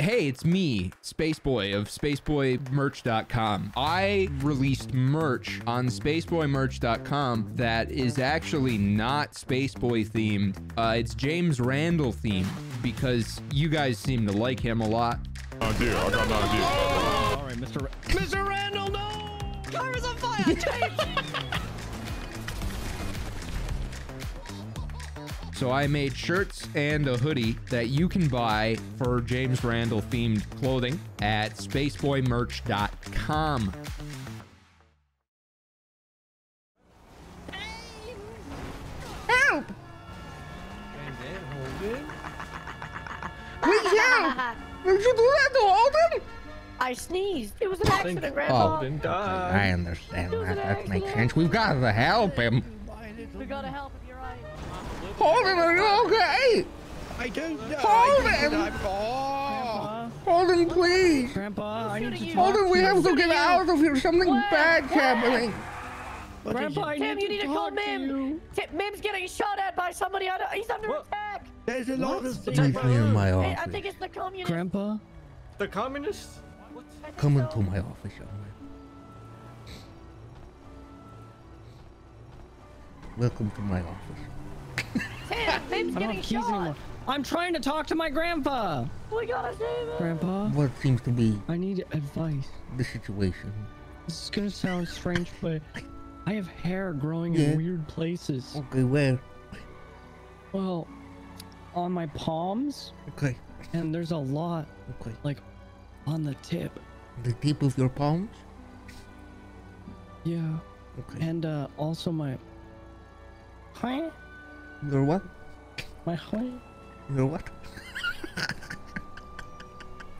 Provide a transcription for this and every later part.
hey, it's me, Spaceboy of spaceboymerch.com. I released merch on spaceboymerch.com that is actually not Spaceboy themed. It's James Randall themed because you guys seem to like him a lot. Oh dear, I got an idea. Oh! All right, Mr. Randall, no! Car is on fire, James! So I made shirts and a hoodie that you can buy for James Randall themed clothing at spaceboymerch.com. Help! What's that? Did you do that to Alden? I sneezed. It was an accident, Grandpa. Alden died. I understand that. That makes sense. We've got to help him. We got to help him. Hold him, are you okay? I don't know. Hold him! Grandpa. Hold him, please. Grandpa, I need to talk. Hold him, we have to get out of here. Something bad's happening. Grandpa, Tim, you need to call Mim. Mim's getting shot at by somebody. He's under attack. There's a lot of things in my office. I think it's the communists. Grandpa? The communists? Come into my office, young man. Welcome to my office. Tim's getting shot. I'm trying to talk to my grandpa. We gotta save him. Grandpa? What seems to be? I need advice. The situation. This is gonna sound strange, but I have hair growing in weird places. Okay, where? Well, on my palms. Okay. And there's a lot. Okay. Like, on the tip. The tip of your palms? Yeah. Okay. And also my. Hi. Your what? My hair. Your what?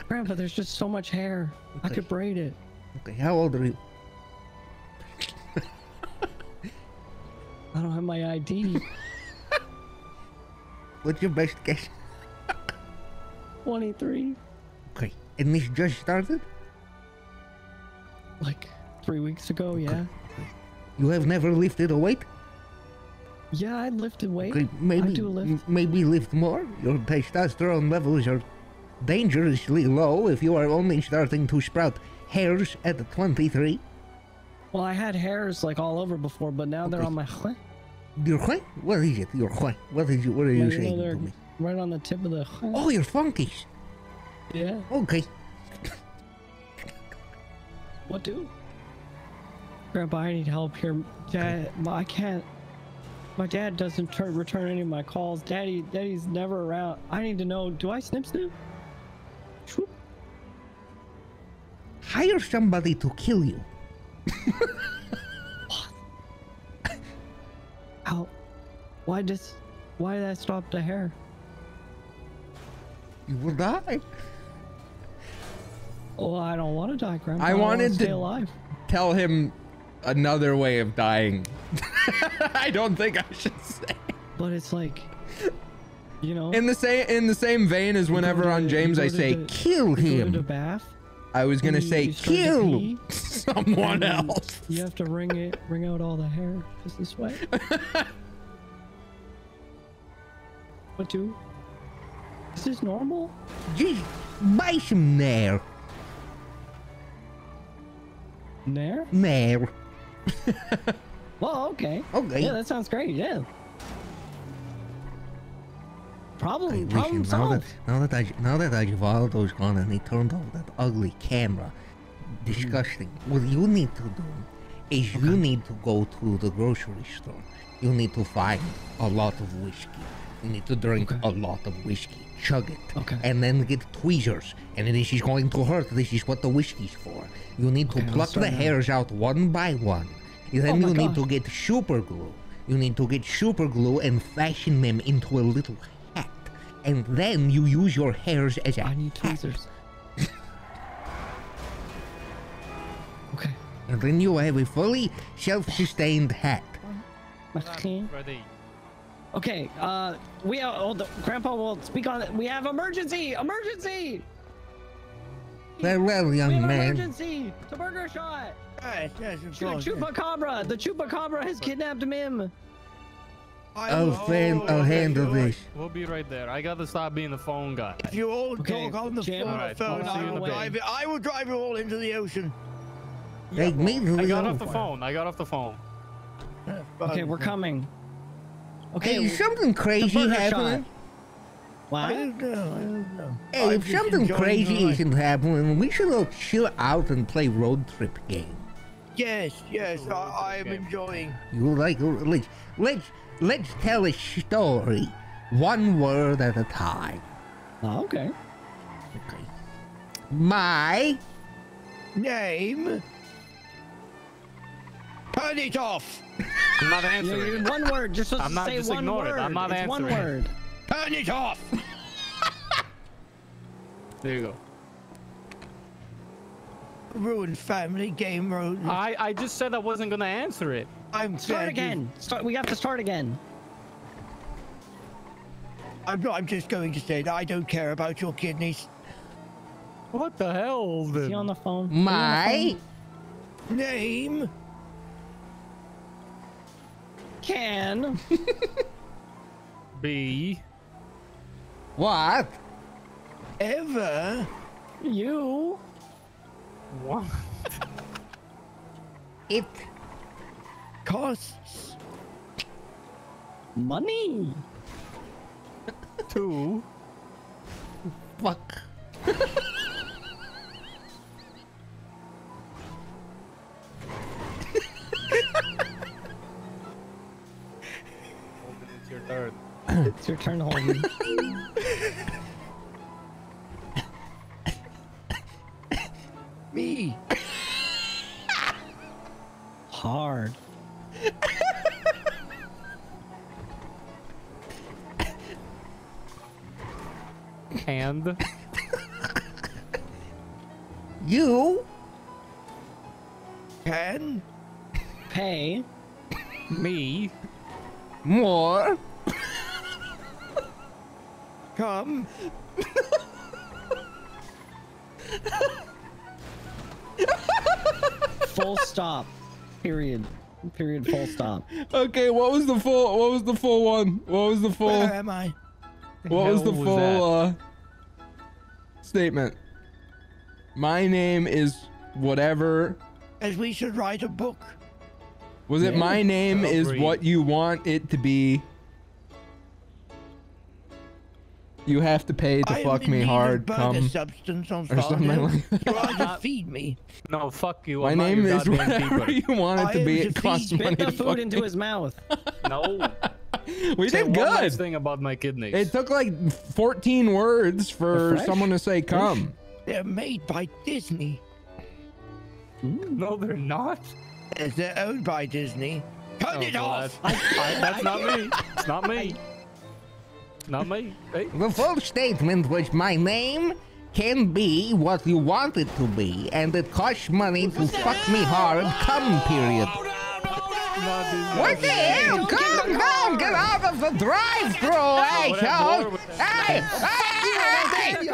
Grandpa, there's just so much hair. Okay. I could braid it. Okay, how old are you? I don't have my ID. What's your best guess? 23. Okay, and this just started? Like 3 weeks ago, okay. Yeah. You have never lifted a weight? Yeah, I lift and weight. Okay, maybe, I do lift. Maybe lift more. Your testosterone levels are dangerously low if you are only starting to sprout hairs at 23. Well, I had hairs like all over before, but now they're on my hue. Your hue? What is it? Your hue? What are you saying to me? Right on the tip of the hue. Oh, your funkies. Yeah. Okay. What do? Grandpa, I need help here. Dad, I can't. My dad doesn't return any of my calls. Daddy's never around. I need to know. Do I snip? Whoop. Hire somebody to kill you. What? How? Why did I stop the hair? You will die. Well, I don't want to die, Grandpa. I wanted to stay alive. Tell him another way of dying. I don't think I should say. But it's like, you know, in the same vein as whenever on James I say kill him. I was gonna say kill someone else. You have to wring out all the hair just this way. What do? Is this normal? Just buy some Nair. Nair? Nair. Well, okay. Okay. Yeah, that sounds great. Yeah. Problem solved. Now that Osvaldo's gone and he turned off that ugly camera, disgusting. What you need to do is you need to go to the grocery store. You need to find a lot of whiskey. You need to drink a lot of whiskey. Chug it. Okay. And then get tweezers. And this is going to hurt. This is what the whiskey's for. You need to pluck the hairs out one by one. Then you need to get super glue. You need to get super glue and fashion them into a little hat. And then you use your hairs as a hat. I need tweezers. Okay. And then you have a fully self-sustained hat. Okay, Grandpa will speak on it. We have emergency! Emergency! Farewell, young man. Emergency! It's a burger shot! Yes, of course. Chupacabra! The Chupacabra has kidnapped Mim! I'll handle this. We'll be right there. I gotta stop being the phone guy. If you all talk on the phone, I will drive you all into the ocean. Take me to the I got off the phone. Okay, we're coming. Okay, hey, is something crazy happening? What? I don't know. I don't know. Hey, if something crazy isn't happening, we should all chill out and play road trip game. Yes, yes, I am enjoying. You like let's tell a story, one word at a time. Oh, okay. Okay. My name. Turn it off. I'm not answering. One word. Just I'm not just ignore it. I'm not answering. One word. Turn it off. There you go. Ruined family game road. I just said I wasn't gonna answer it. I'm start again. Start. We have to start again. I'm not. I'm just going to say that I don't care about your kidneys. What the hell? Is he on the phone? My name. Can be what ever you want. It costs money to fuck. It's your turn, Holden. Me. Hard. And you can pay me more. Come full stop. Period. Period. Full stop. Okay, what was the full? What was the full one? What was the full? Where am I? What was the full statement? My name is whatever. As we should write a book. Was it my name is what you want it to be? You have to pay to fuck me hard, come, substance on or something like that. You are to feed me. No, fuck you. My name is whatever you want it to be. It costs money to fuck me. Spit the food into his mouth. No. We did good. One thing about my kidneys. It took like 14 words for someone to say come. They're made by Disney. No, they're not. They're owned by Disney. Cut it off. That's not me. It's not me. Not me. Hey. The full statement was my name can be what you want it to be, and it costs money to fuck me hard. Come, period. What the hell? Come down, get out of the drive-thru, asshole! Hey, hey,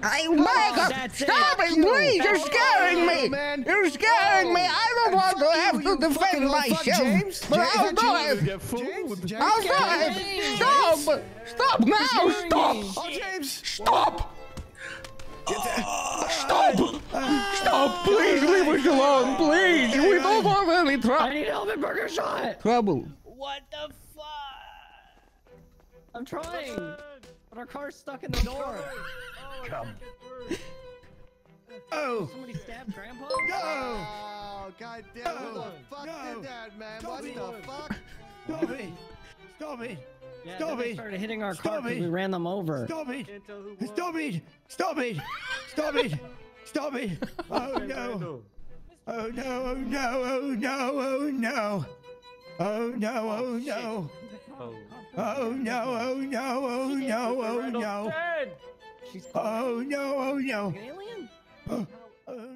hey! Michael, stop it, please! You're scaring me! You're scaring me! I don't want to have to defend myself, but I'll do it! I'll do it! Stop! Stop now! Stop! Stop! Stop! Stop! Please leave us alone! Please! We don't want any trouble! I need Elvin Burger shot! Trouble! What the fuck? I'm trying! But our car's stuck in the door! Come. Oh! Somebody stabbed Grandpa? No! Oh, god damn! Who the fuck did that, man? What the fuck? Stop it! Stop it! Yeah, stop it! Started hitting our car because we ran them over. Stop it! Stop it! Stop it! Stop it! Stop it! Oh no! Oh no! Oh no! Oh no! Oh no! Oh no! Oh no! Oh no! Oh no! Oh no! Oh no! Oh no! Oh no! Alien? Oh no!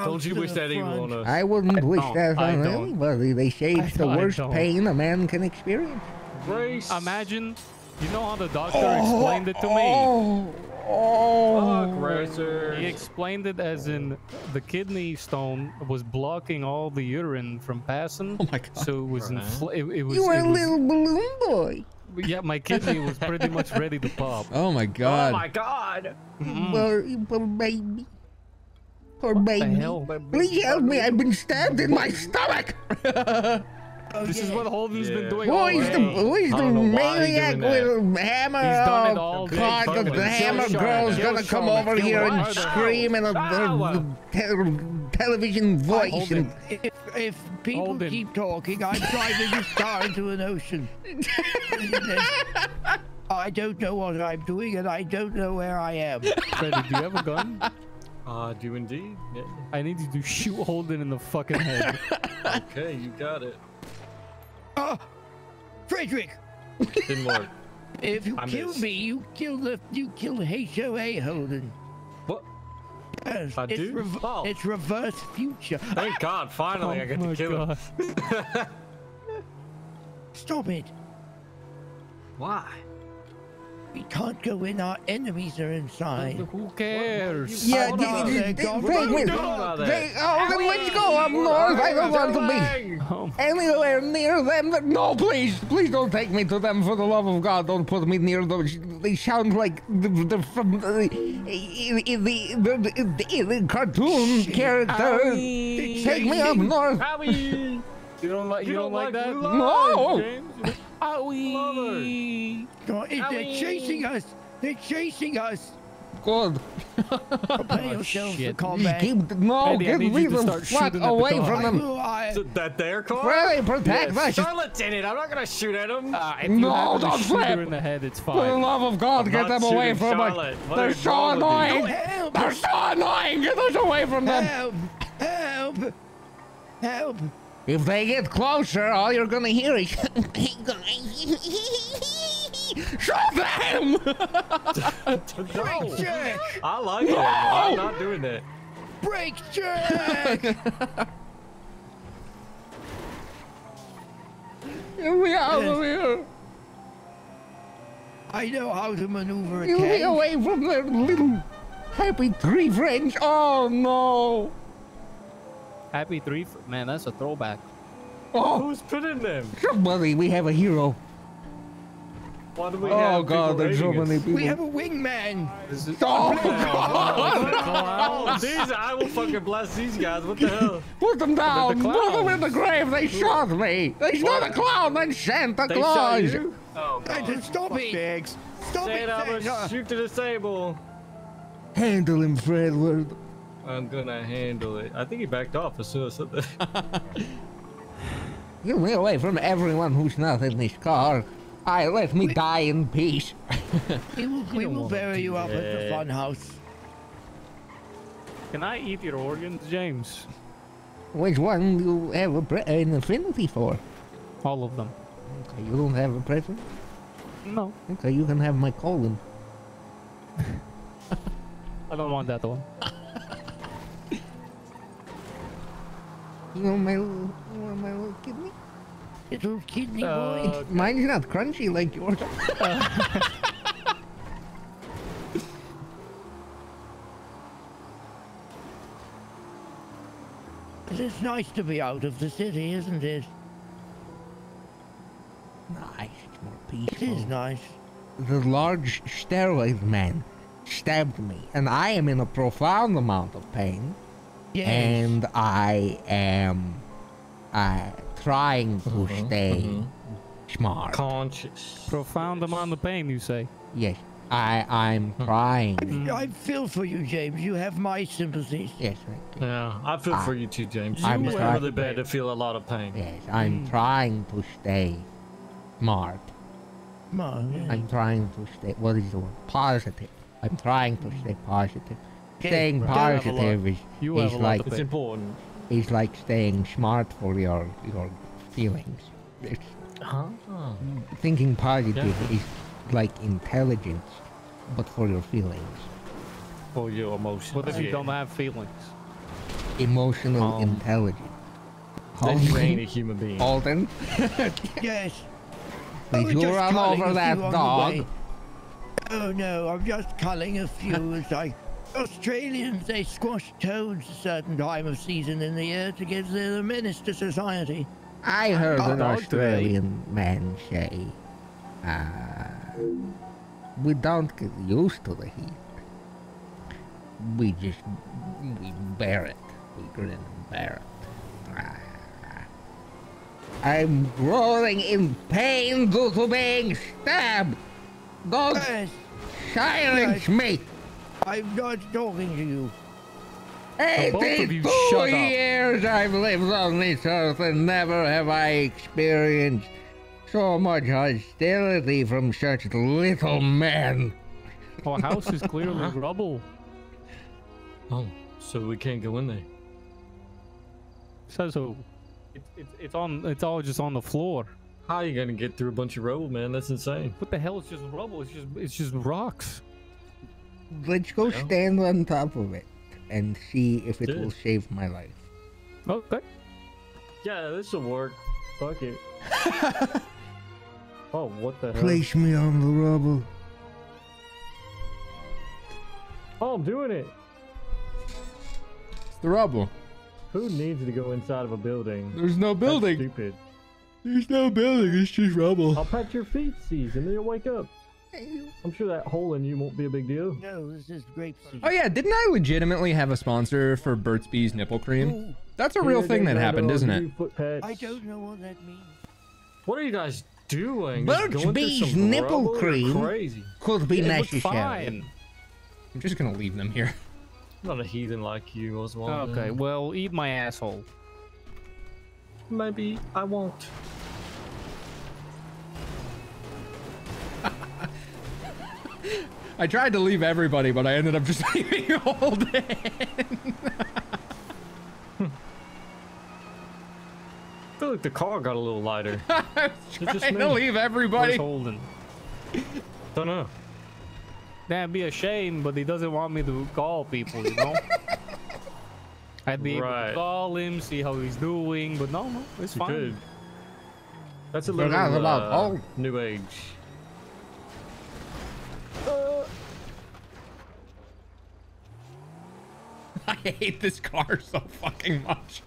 Don't you wish that evil on us? I wouldn't wish that on anybody. They say it's the worst pain a man can experience. Grace. Imagine, you know how the doctor explained it to me. Oh, racers. He explained it as in the kidney stone was blocking all the urine from passing. Oh my God. So it was it was. You were a little balloon boy. Yeah, my kidney was pretty much ready to pop. Oh my God. Oh my God. Poor baby. Poor baby. Please help me. I've been stabbed in my stomach. This is what Holden's been doing. Who is the maniac with a hammer? The hammer girl's gonna come over here and scream in a television voice. If people keep talking, I'm driving a star into an ocean. I don't know what I'm doing, and I don't know where I am. Freddy, do you have a gun? Do you indeed? Yeah. I need you to shoot Holden in the fucking head. Okay, you got it. Frederick! Didn't work. If you kill me, you kill HOA Holden. What? Yes, I do? Oh. It's reverse future. Thank God, finally I get to kill him. Stop it. Why? We can't go in, our enemies are inside. Who cares? Yeah, let's go up north. I don't want to be anywhere near them. No, please, please don't take me to them. For the love of God, don't put me near those. They sound like the cartoon character. Take me up north. You don't like that? No! James. Owie! God, they're chasing us! They're chasing us! God! Get away from them! Is it that their car? Really protect us! Charlotte's in it! I'm not gonna shoot at them! No, don't flip! In the head, it's fine. For the love of God, get them away from us! They're so annoying! They're so annoying! Get us away from them! Help! Help! Help! If they get closer, all you're gonna hear is hey guys, shoot them! Break check! I like it. I'm not doing that. Break check! Get me out of here! I know how to maneuver. Get away from their little happy tree friends. Oh no! Happy three, man, that's a throwback. Oh, who's pitting them? Somebody, we have a hero. Why do we have God, there's so many people. We have a wingman. Oh God! These, I will fucking bless these guys. What the hell? Put them down. Put them in the grave. They shot me. They shot a clown and Santa Claus. They shot you? Oh God! Stop it! Shoot to disable. Handle him, Fredward. I'm gonna handle it. I think he backed off or something. Get me away from everyone who's not in this car. Let me die in peace. we will bury you up at the fun house. Can I eat your organs, James? Which one do you have an affinity for? All of them. Okay, you don't have a preference? No. Okay, you can have my colon. I don't want that one. You want my little kidney? Little kidney boy? Okay. Mine's not crunchy like yours. It's nice to be out of the city, isn't it? Nice, it's more peaceful. It is nice. The large steroid man stabbed me, and I am in a profound amount of pain. Yes. And I am trying to stay smart. Conscious. Profound amount of pain, you say? Yes. I'm trying. I feel for you, James. You have my sympathies. Yes. Yeah, I feel for you too, James. It's really bad to feel a lot of pain. Yes, I'm trying to stay smart. I'm trying to stay, what is the word? Positive. I'm trying to stay positive. Staying positive is like it's important. It's like staying smart for your feelings. Thinking positive is like intelligence, but for your feelings. For your emotions. What if you don't have feelings? Emotional intelligence. Then you ain't a human being. Alden. Yes. Did you run over that dog? Oh no, I'm just culling a few. It's like Australians, they squash toads a certain time of season in the year to give them a menace to society. I heard an Australian man say, we don't get used to the heat. We just, we bear it. We grin and bear it. I'm growing in pain due to being stabbed. Don't silence me. I'm not talking to you. 82 years I've lived on this earth and never have I experienced so much hostility from such little men. Our house is clearly rubble. Oh, so we can't go in there. So it's all just on the floor. How are you gonna get through a bunch of rubble, man? That's insane. What the hell? It's just rubble. It's just rocks. Let's go stand on top of it and see if it will save my life. Okay. Yeah, this will work. Fuck it. Oh, what the hell? Place me on the rubble. Oh, I'm doing it. It's the rubble. Who needs to go inside of a building? There's no building. That's stupid. There's no building, it's just rubble. I'll pat your feet, Cease, and then you'll wake up. I'm sure that hole in you won't be a big deal. No, this is grape seed. Oh yeah, didn't I legitimately have a sponsor for Burt's Bees nipple cream? Ooh. That's a real thing that happened, isn't it? I don't know what that means. What are you guys doing? Burt's Bees nipple cream could be necessary. I'm just gonna leave them here. I'm not a heathen like you, Oswald. Okay, well, eat my asshole. Maybe I won't. I tried to leave everybody, but I ended up just leaving Holden. I feel like the car got a little lighter. I was trying to leave everybody. Holden. Don't know. That'd be a shame, but he doesn't want me to call people, you know? I'd be able to call him, see how he's doing, but no, it's fine. Could. That's a little new age. I hate this car so fucking much.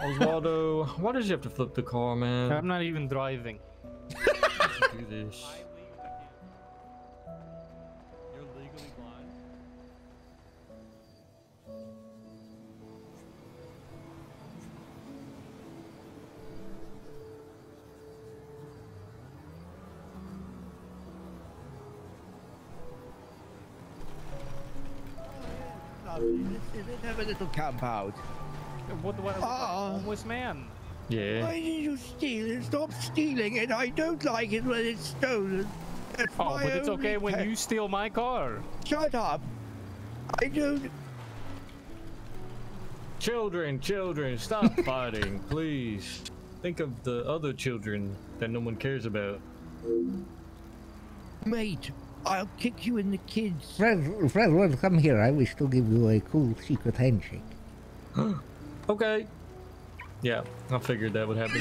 Osvaldo, why did you have to flip the car, man? I'm not even driving. Do this. You're legally blind. Let's have a little camp out. What was man? Yeah. Why did you steal it? Stop stealing it. I don't like it when it's stolen. That's my but it's okay when you steal my car. Shut up. I don't. Children, children, stop fighting, please. Think of the other children that no one cares about. Mate, I'll kick you in the kids. Fredward, come here. I wish to give you a cool secret handshake. Okay. Yeah, I figured that would happen.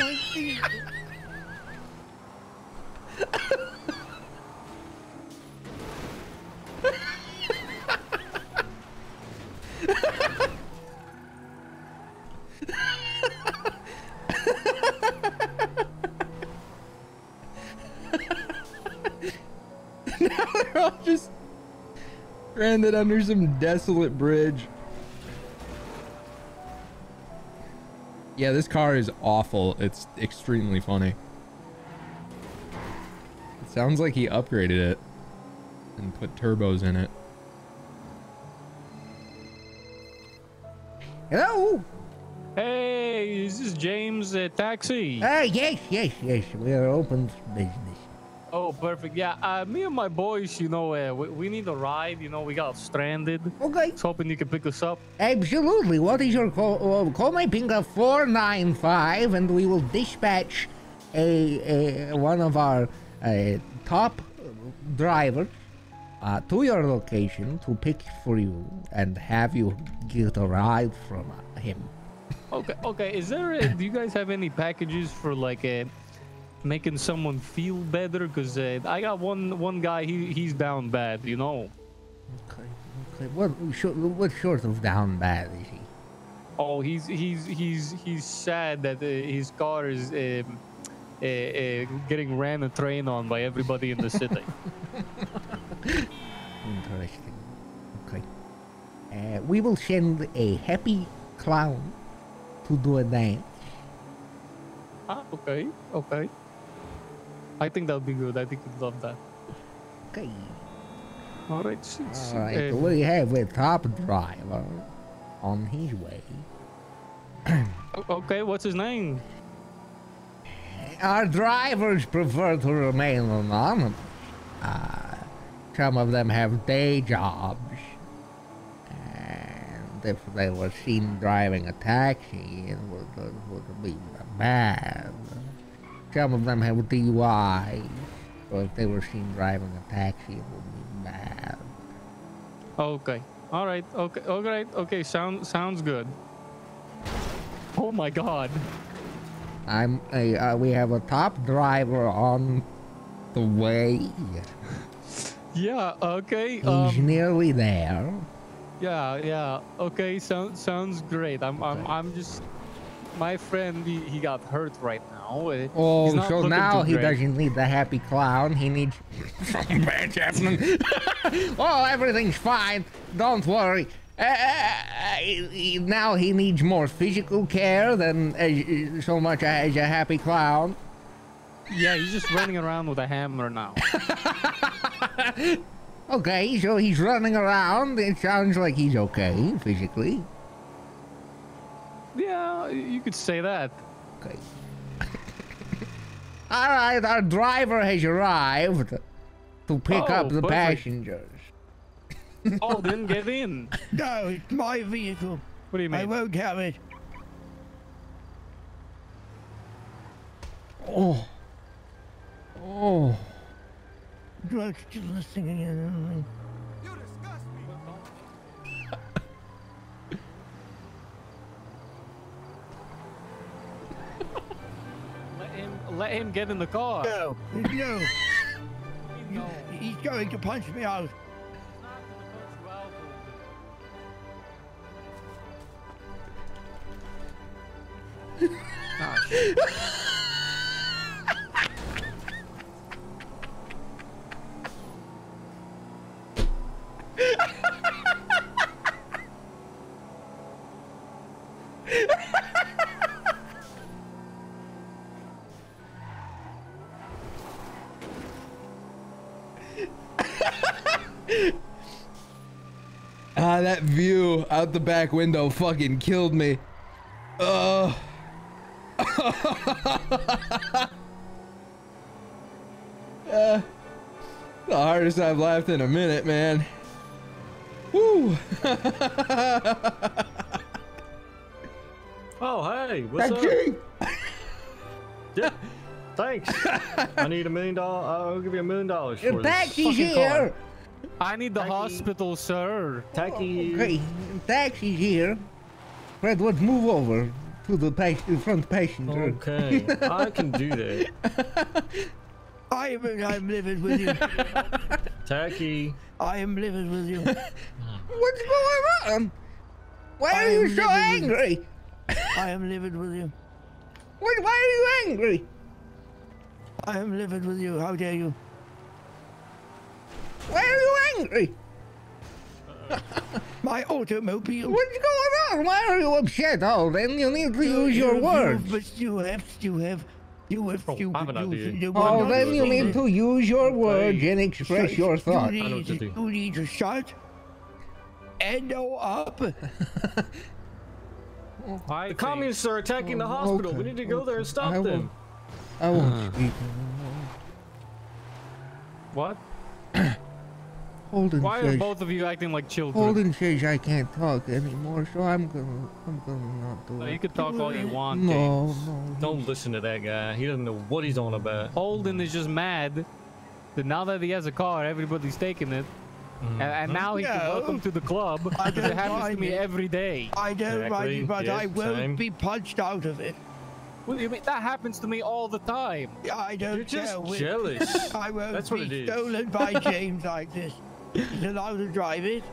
Now they're all just stranded under some desolate bridge. Yeah, this car is awful. It's extremely funny. It sounds like he upgraded it and put turbos in it. Hello? Hey, is this James Taxi? Yes. We are open for business. Oh, perfect. Yeah, me and my boys, you know, we need a ride. You know, we got stranded. Okay. Just hoping you can pick us up. Absolutely. What is your call? Call my Pinga 495, and we will dispatch a one of our top drivers to your location to pick for you and have you get a ride from him. Okay. Is there a, do you guys have any packages for like a making someone feel better? Cause I got one guy. He's down bad. You know. Okay. What sort of down bad is he? Oh, he's sad that his car is getting ran a train on by everybody in the city. Interesting. Okay. We will send a happy clown to do a dance. Ah, okay. Okay. I think that would be good. I think you'd love that. Okay. All right. All right. We have a top driver on his way. Okay, what's his name? Our drivers prefer to remain anonymous. Some of them have day jobs, and if they were seen driving a taxi, it would be bad. Some of them have DUIs, so if they were seen driving a taxi, it would be bad. Okay. All right. Okay. All right. Okay. Sounds good. Oh my God. We have a top driver on the way. Yeah, okay. He's nearly there. Yeah. Okay, sounds great. I'm just, my friend, he got hurt right now. Oh, so now he doesn't need the happy clown. He needs something bad happening. Oh, everything's fine. Don't worry. Now he needs more physical care than so much as a happy clown. Yeah, he's just running around with a hammer now. Okay, so he's running around. It sounds like he's okay physically. Yeah, you could say that. Okay. All right, our driver has arrived to pick up the passengers. Oh, then get in. No, it's my vehicle. What do you mean? I won't have it. Oh. Drugs just listening in. You disgust me. Let him get in the car. No. He's going to punch me out. Oh, shit. That view out the back window fucking killed me. The hardest I've laughed in a minute, man. Woo! Oh, hey, what's up? Yeah, thanks. I need $1 million. I'll give you $1 million for this. Taxi's here. I need the hospital, sir. Taxi. Okay, taxi's here. Fredward, move over to the front passenger. Okay, I can do that. I'm livid with you. Taxi. I am livid with you. What's going on? Why are you so angry? I am livid with you. Why are you angry? I am livid with you. How dare you? Why are you angry? My automobile. What's going on? Why are you upset, Alden? You need to use your words. But you need to use your words and express your thoughts. You need to shut and up. The communists are attacking the hospital. We need to go there and stop them. I won't speak. What? Holden Why says, are both of you acting like children? Holden says I can't talk anymore, so I'm gonna not do it. No, you can talk all you want, James. No. Don't listen to that guy. He doesn't know what he's on about. Holden is just mad that now that he has a car, everybody's taking it. And now he can welcome to the club. It happens to me every day. I don't mind you, but I won't be punched out of it. What do you mean? That happens to me all the time. I don't You're just jealous. I won't be stolen by James like this. He's allowed to drive it.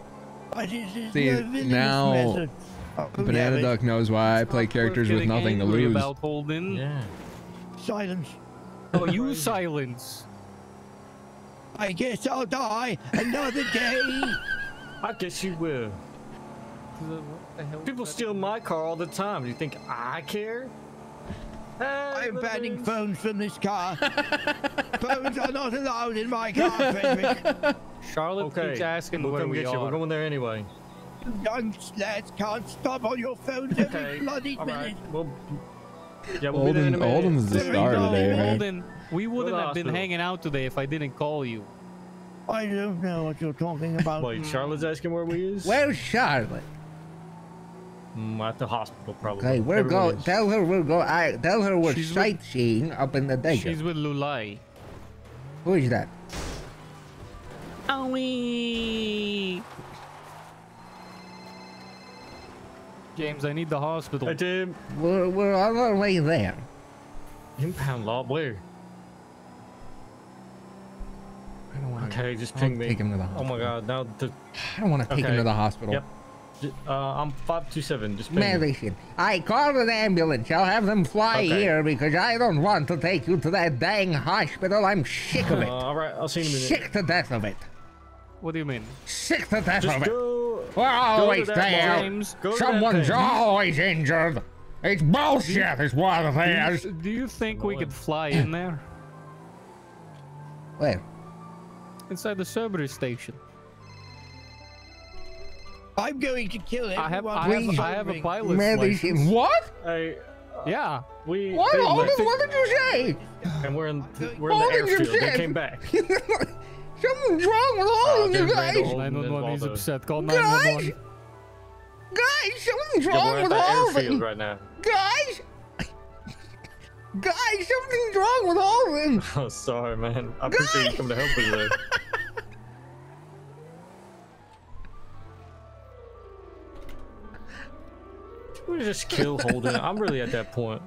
But it's now Banana Duck knows why I play characters with nothing to lose. About Holden. Yeah. Silence. Oh, you silence. I guess I'll die another day. I guess you will. What the hell? People steal my car all the time. Do you think I care? I'm banning phones from this car. Phones are not allowed in my car, Frederick. Charlotte keeps asking where we are. We're going there anyway. Young lads can't stop on your phones every bloody minute. Well, yeah, we'll Olden's the star today, man. Olden, we wouldn't have been hanging out today if I didn't call you. I don't know what you're talking about. Wait, Charlotte's asking where we is? Where's Charlotte? At the hospital, probably. Okay, we're going. Tell her we're going. Tell her we're sightseeing up in the desert. She's with Lulai. Who is that? Owie. James, I need the hospital. We're on our way there. Impound Lob, where? I don't want to. Okay, just ping me. Take him to the hospital. Oh my God, now the. I don't want to take him to the hospital. Yep. I'm 527. Just medicine. I called an ambulance. I'll have them fly here because I don't want to take you to that dang hospital. I'm sick of it. All right, I'll see you in a minute. Sick to death of it. What do you mean? Sick to death of it. We're always there. Someone's always injured. It's bullshit. It's what it is. Do you think we could fly in there? Where? Inside the service station. I'm going to kill him. I have a pilot's license. What? Yeah. What? What did you say? And we're in the airfield. We came back. Something's wrong with all of you guys. 911, he's upset. Call 911. Guys, something's wrong with all of you right now. Guys, something's wrong with all of them. Oh, sorry, man. I appreciate you coming to help me there. We just kill Holden. I'm really at that point.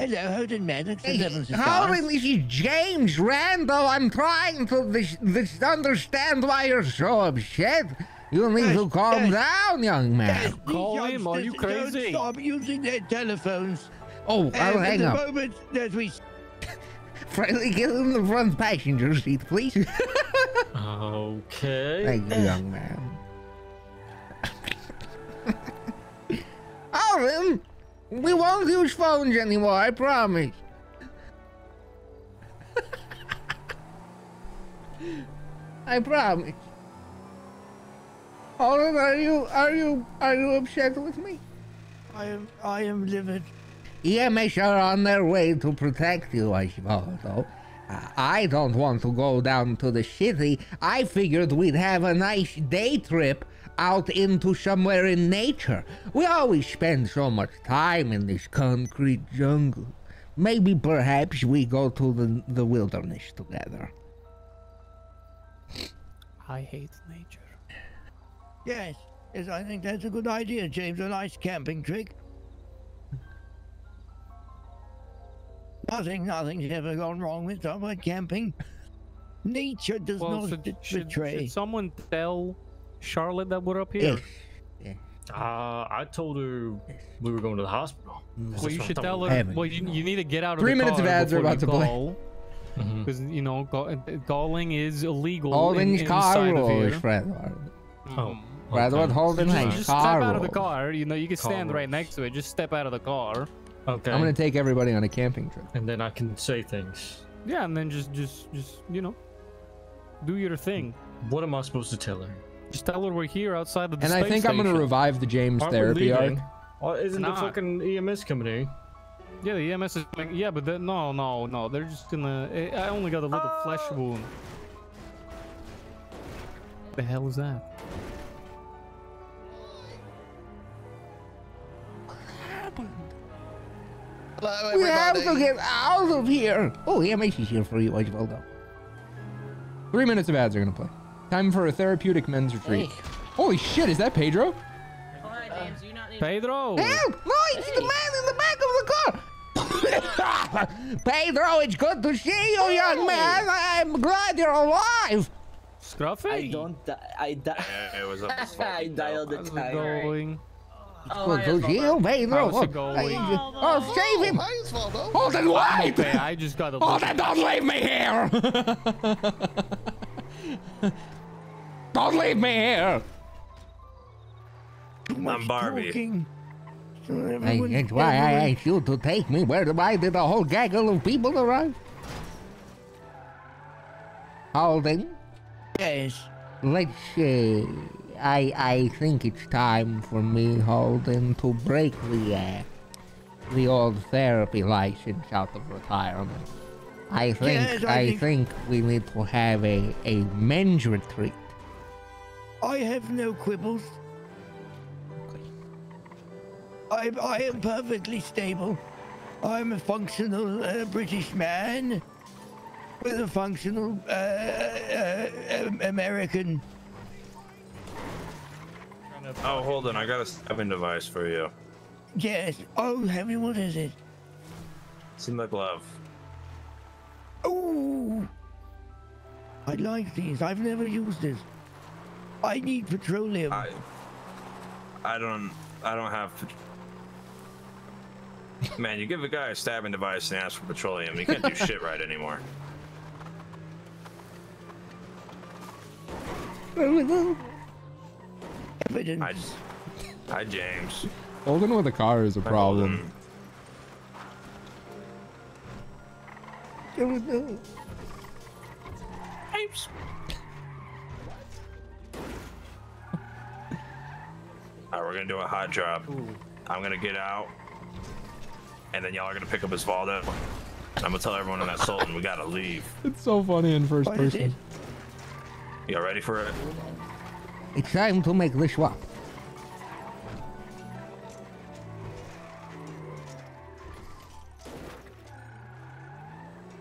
Hello, Holden Maddox. Holden, this is James Randall. I'm trying to understand why you're so upset. You need to calm down, young man. Call him. Are you crazy? Don't stop using their telephones. Oh, I'll hang up. At the moment that we... Friendly, get in the front passenger seat, please. Okay. Thank you, young man. Alden, we won't use phones anymore, I promise. I promise. Alden, are you upset with me? I am livid. EMS are on their way to protect you, I suppose, though. I don't want to go down to the city. I figured we'd have a nice day trip out into somewhere in nature. We always spend so much time in this concrete jungle. Maybe perhaps we go to the wilderness together. I hate nature. Yes, I think that's a good idea, James. A nice camping trick. Nothing's ever gone wrong with someone camping. Nature does not betray. Should someone tell Charlotte that we're up here? I told her we were going to the hospital. Well, you should tell her. Well, you need to get out of the car. 3 minutes of ads are about to play. Because, you know, calling is illegal. Holden's car rules, Fredward. Fredward, Holden's car rules. Just step out of the car. You know, you can stand right next to it. Just step out of the car. Okay. I'm going to take everybody on a camping trip. And then I can say things. Yeah, and then just, you know, do your thing. What am I supposed to tell her? Just tell her we're here outside of the space station. And I think I'm going to revive the James therapy arc. Isn't the fucking EMS company? Yeah, the EMS is like, yeah, but no. They're just going to... I only got a little flesh wound. What the hell is that? What happened? Hello, everybody. We have to get out of here. Oh, EMS is here for you, Osvaldo. 3 minutes of ads are going to play. Time for a therapeutic men's retreat. Hey. Holy shit, is that Pedro? All right, James, you not need Pedro! Help! No, it's the man in the back of the car! Pedro, it's good to see you, young man! I'm glad you're alive! Scruffy? I dialed the time. Oh, save him! Holden, wait! Okay, I just got a Holden, don't leave me here! Don't leave me here! I'm Barbie. That's why I asked you to take me. Where did a whole gaggle of people arrive? Holden? Yes? Let's see. I think it's time for me, Holden, to break the old therapy license out of retirement. I think we need to have a men's retreat. I have no quibbles. Okay. I am perfectly stable. I'm a functional British man with a functional American. Oh, hold on, I got a stabbing device for you. Yes. Oh, heavy, what is it? It's in the glove. Oh, I like these. I've never used this. I need petroleum. I don't have. Man, you give a guy a stabbing device and ask for petroleum, he can't do shit right anymore. Evidence. Hi, James. Holding with a car is a problem. James. All right, we're gonna do a hot job. Ooh. I'm gonna get out, and then y'all are gonna pick up Osvaldo. I'm gonna tell everyone in that Sultan we gotta leave. It's so funny in first person. Y'all ready for it? It's time to make the swap.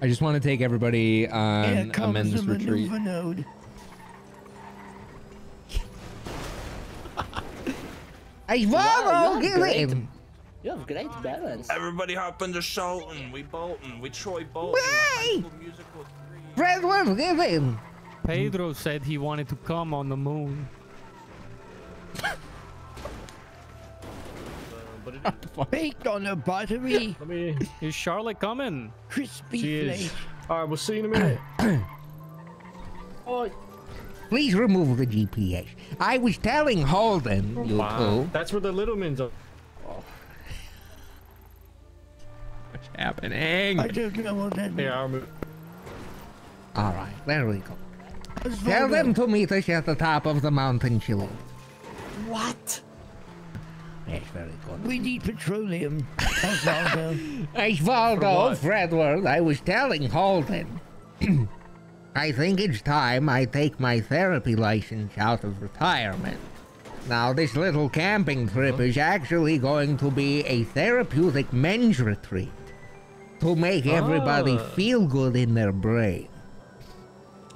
I just want to take everybody on a men's retreat. You have great balance. Everybody hop into Sultan. We Bolton. We Troy Bolton. Hey! Fredward, give him. Pedro said he wanted to come on the moon. Baked on a buttery. Is Charlotte coming? Crispy flake. All right, we'll see you in a minute. Oh. Please remove the GPS. I was telling Holden, you two. That's where the little men's are. Oh. What's happening? I don't know what that means. All right, there we go. Tell them to meet us at the top of the mountain, Chilo. What? Yes, very good. We need petroleum. Osvaldo. Osvaldo, Fredward, I was telling Holden. I think it's time I take my therapy license out of retirement. Now, this little camping trip is actually going to be a therapeutic men's retreat to make everybody feel good in their brain.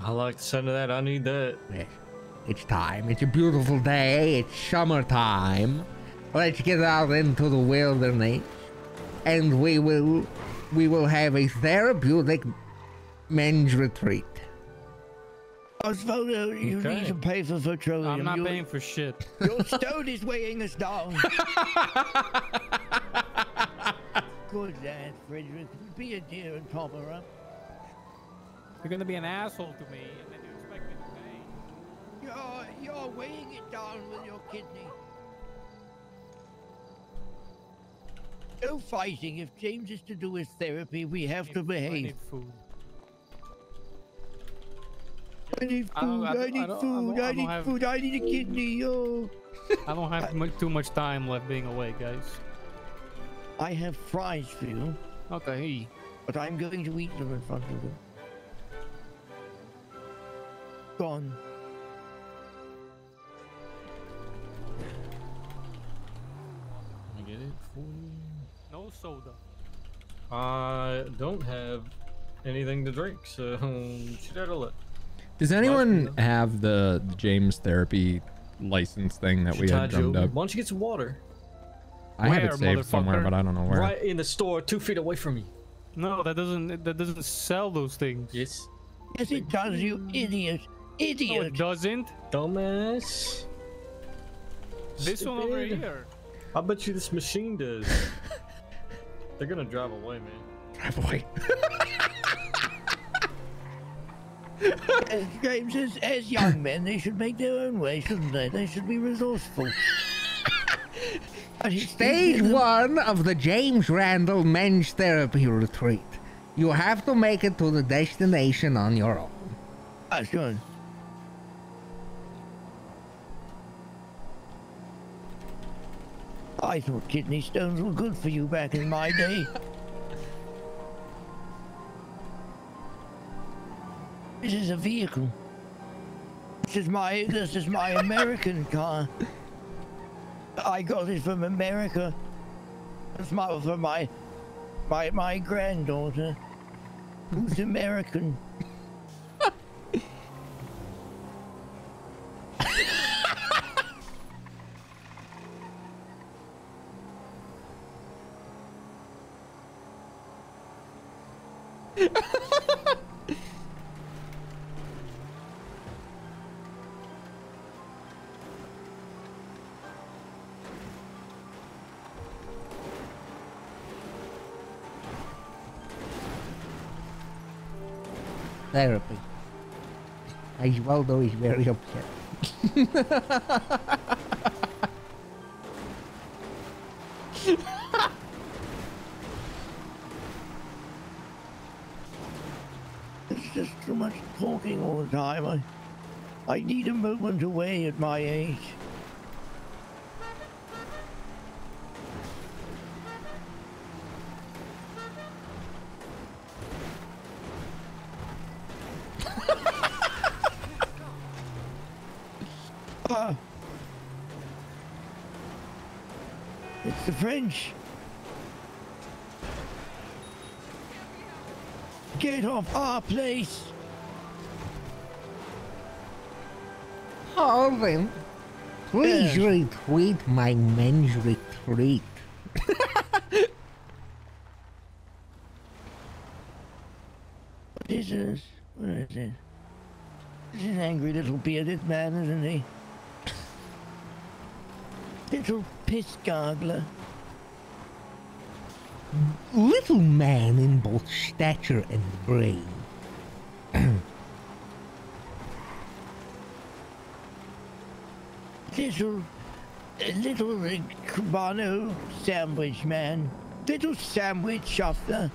I like the sound of that. I need that. Yes. It's time. It's a beautiful day. It's summertime. Let's get out into the wilderness, and we will have a therapeutic men's retreat. Osvaldo, you need to pay for petroleum. I'm not paying for shit. Your stone is weighing us down. Good lad, Frederick. Be a dear and pop her up. You're gonna be an asshole to me, and then you expect me to pay. You're weighing it down with your kidney. No fighting. If James is to do his therapy, we have to behave. I need food. I need food. I need food. I need a kidney. Oh. I don't have too much time left being away, guys. I have fries for you. Okay. But I'm going to eat them in front of you. Gone. Let me get it for you. No soda. I don't have anything to drink, so should I let Does anyone have the James therapy license thing that we had drummed up? Why don't you get some water? I have it saved somewhere, but I don't know where. Right in the store, 2 feet away from me. No, that doesn't sell those things. Yes. Yes, it does, you idiot. Idiot. No, it doesn't. Dumbass. This one over here. I bet you this machine does. They're gonna drive away, man. Drive away. As James says, as young men, they should make their own way, shouldn't they? They should be resourceful. Stage one of the James Randall Men's Therapy Retreat. You have to make it to the destination on your own. Ah, sure. I thought kidney stones were good for you back in my day. This is a vehicle. This is my American car. I got it from America. It's from my granddaughter, who's American. Therapy. Osvaldo is very upset. It's just too much talking all the time. I need a moment away at my age. It's the French. Get off our place. Holden, please retweet my men's retreat. What is this? What is it? He's an angry little bearded man, isn't he? Little piss gargler. Little man in both stature and brain. Little Cubano sandwich man. Little sandwich shuffler.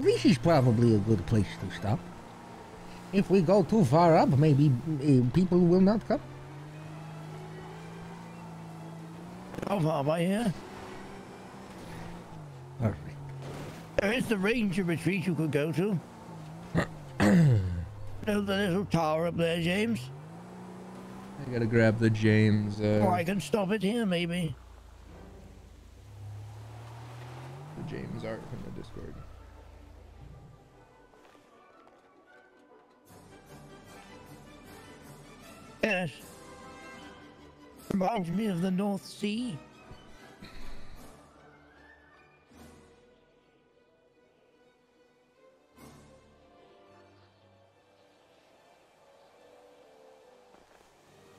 This is probably a good place to stop. If we go too far up, maybe people will not come. How far by here? Perfect. There is the ranger retreat you could go to. The little tower up there, James. I gotta grab the James. Or I can stop it here, maybe. The James art from the Discord. Yes. Reminds me of the North Sea.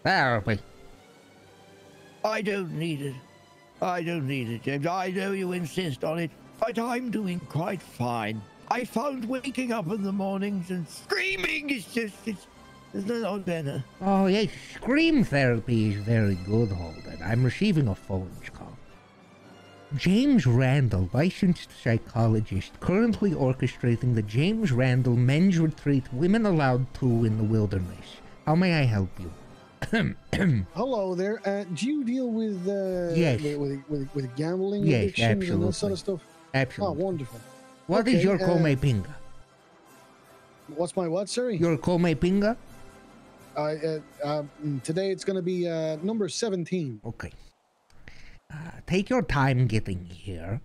Therapy. I don't need it. I don't need it, James. I know you insist on it, but I'm doing quite fine. I found waking up in the mornings and screaming is just... It's a lot better. Oh, yes. Scream therapy is very good, Holden. I'm receiving a phone call. James Randall, licensed psychologist, currently orchestrating the James Randall Men's Retreat, Women Allowed 2 in the Wilderness. How may I help you? Hello there. Do you deal with yes. with gambling addictions and that sort of stuff? Absolutely. Oh, wonderful. What is your Komepinga? What's my what, sorry? Your Komepinga? Today it's gonna be number 17. Okay. Take your time getting here.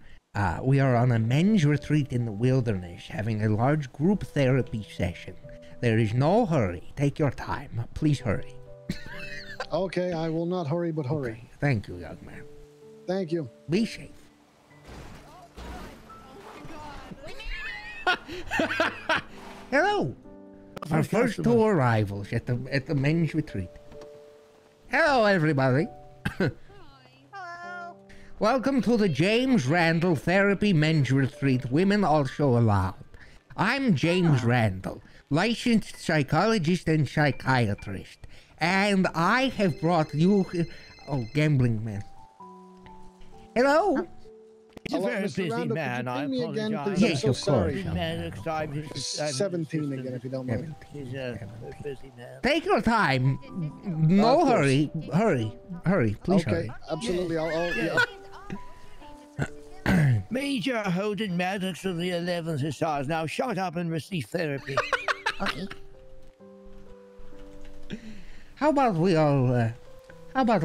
We are on a men's retreat in the wilderness, having a large group therapy session. There is no hurry. Take your time. Please hurry. Okay, I will not hurry, but hurry. Okay. Thank you, young man. Thank you. Be safe. Oh, God. Hello. Oh, our first two arrivals at the men's retreat. Hello, everybody. Hello. Welcome to the James Randall Therapy Men's Retreat. Women also allowed. I'm James Randall, licensed psychologist and psychiatrist, and I have brought you. Oh, gambling man. Hello. He's a very busy Randall, man. I apologize. Yes, of course. Next time he's 17 again, if you don't mind. He's a busy man. Take your time. No hurry. Hurry. Hurry. Please hurry. Okay, absolutely. I'll Major Holden Maddox of the 11th Hussars. Now shut up and receive therapy. Okay. How about we all have a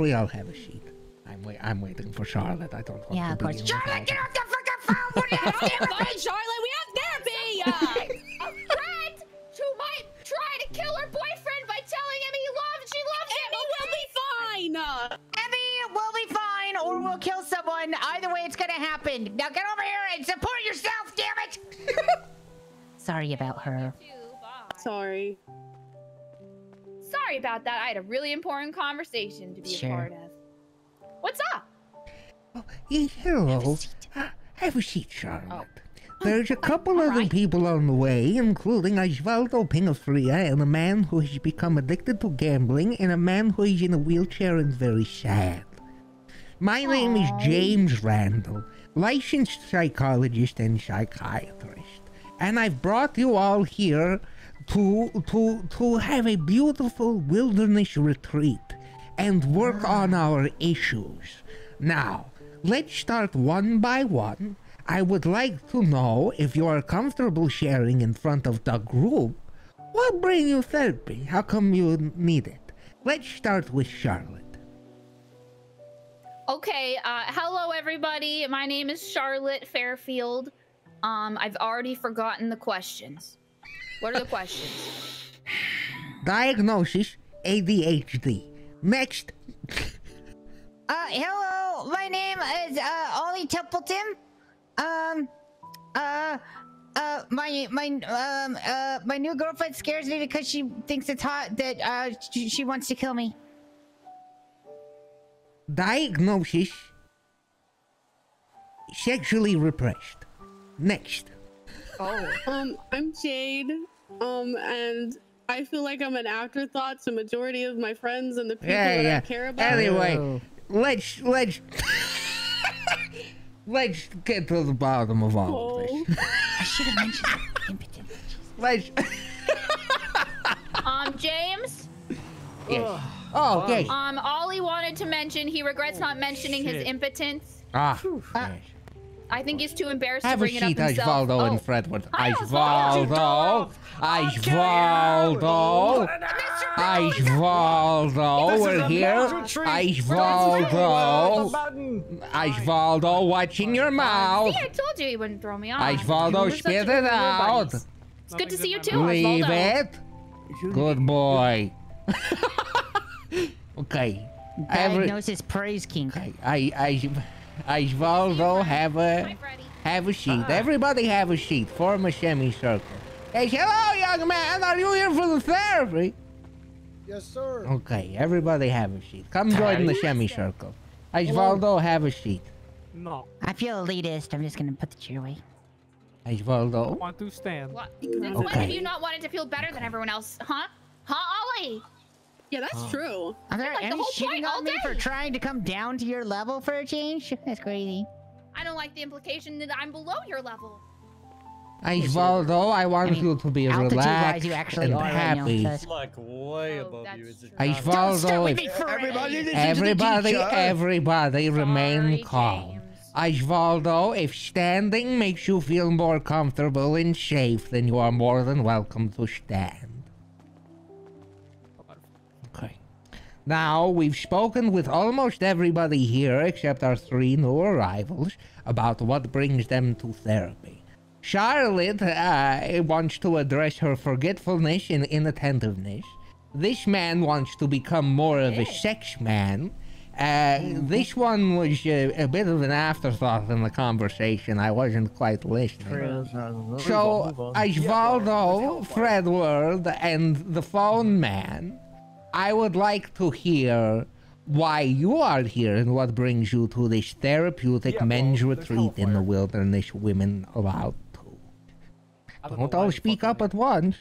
seat? I'm waiting for Charlotte. I don't want to be of course. Charlotte, get off the fucking phone! We're not having fun, Charlotte! We have therapy! A friend who might try to kill her boyfriend by telling him she loves him! Emmy will be fine! Emmy will be fine, or we'll kill someone. Either way, it's gonna happen. Now get over here and support yourself, damn it! Sorry about her. Sorry. Sorry about that. I had a really important conversation to be a part of. What's up? Oh, hello. Have a seat, Charlotte. Oh. There's a couple other people on the way, including Osvaldo Pingafria, and a man who has become addicted to gambling, and a man who is in a wheelchair and very sad. My name is James Randall, licensed psychologist and psychiatrist, and I've brought you all here to have a beautiful wilderness retreat and work on our issues. Now, let's start one by one. I would like to know if you are comfortable sharing in front of the group. What brings you therapy? How come you need it? Let's start with Charlotte. Okay, hello everybody. My name is Charlotte Fairfield. I've already forgotten the questions. What are the questions? Diagnosis, ADHD. Next. Hello, my name is Ollivander Templeton. My new girlfriend scares me because she thinks it's hot that she wants to kill me. Diagnosis, sexually repressed. Next. Oh. I'm Jade. And I feel like I'm an afterthought to majority of my friends and the people that I care about. Anyway, let's let's get to the bottom of all of this. I should have mentioned impotent. Let's James? Yes. Oh, okay. Ollie wanted to mention he regrets not mentioning his impotence. Ah. I think he's too embarrassed to bring it up himself. Have a seat, Osvaldo and Fredward. Osvaldo! Osvaldo! Osvaldo! We're here! Osvaldo! Osvaldo, watch in your mouth! See, I told you he wouldn't throw me off. Osvaldo, spit it out! It's good to see you too, Osvaldo. Leave it! Good boy. Okay. Diagnosis praise king. Osvaldo, have a seat. Everybody have a seat. Form a semicircle. Hey, hello, young man. Are you here for the therapy? Yes, sir. Okay, everybody have a seat. Come join the semicircle. Osvaldo, have a seat. No. I feel elitist. I'm just going to put the chair away. Osvaldo. I want to stand. Well, when have you not wanted to feel better than everyone else? Huh? Huh, Ollie? Yeah, that's true. Are there any shitting on me for trying to come down to your level for a change? That's crazy. I don't like the implication that I'm below your level. Osvaldo, I want you to be relaxed and happy. It's like way above you. Osvaldo, everybody remain calm. Osvaldo, if standing makes you feel more comfortable and safe, then you are more than welcome to stand. Now, we've spoken with almost everybody here except our three new arrivals about what brings them to therapy. Charlotte wants to address her forgetfulness and inattentiveness. This man wants to become more of a sex man. This one was a bit of an afterthought in the conversation. I wasn't quite listening. So, Osvaldo, Fredward, and the phone man, I would like to hear why you are here and what brings you to this therapeutic men's retreat in the wilderness women allowed to. Don't all speak up at once.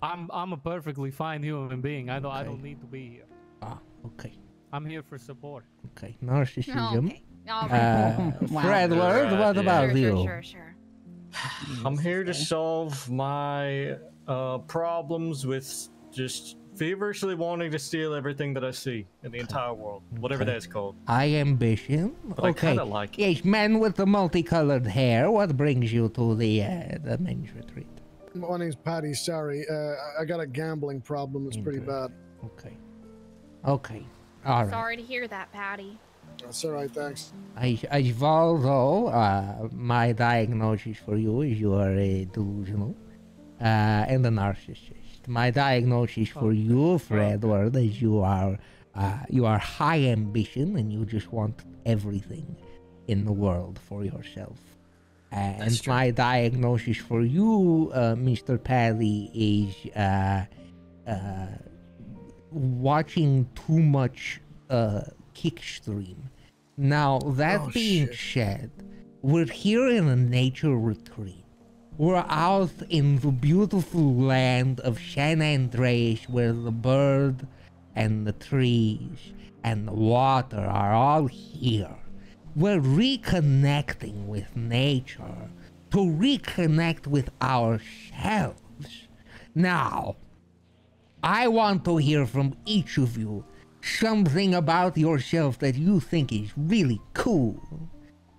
I'm a perfectly fine human being. I don't need to be here. Ah, okay. I'm here for support. Okay, narcissism. Okay. Wow. Fredward, what about you? Sure. I'm here to solve my problems with just feverishly wanting to steal everything that I see in the entire world, whatever that's called. I ambition. But I kind of like it. Yes, men with the multicolored hair. What brings you to the men's retreat? My name's Patty. Sorry, I got a gambling problem. It's pretty bad. Okay. All right. Sorry to hear that, Patty. That's all right. Thanks. Osvaldo, my diagnosis for you is you are a delusional and a narcissist. My diagnosis for you, Fredward, is you are high ambition and you just want everything in the world for yourself. And my diagnosis for you, Mr. Patty, is watching too much Kickstream. Now, that being said, we're here in a nature retreat. We're out in the beautiful land of San Andreas, where the bird and the trees and the water are all here. We're reconnecting with nature to reconnect with ourselves. Now, I want to hear from each of you something about yourself that you think is really cool.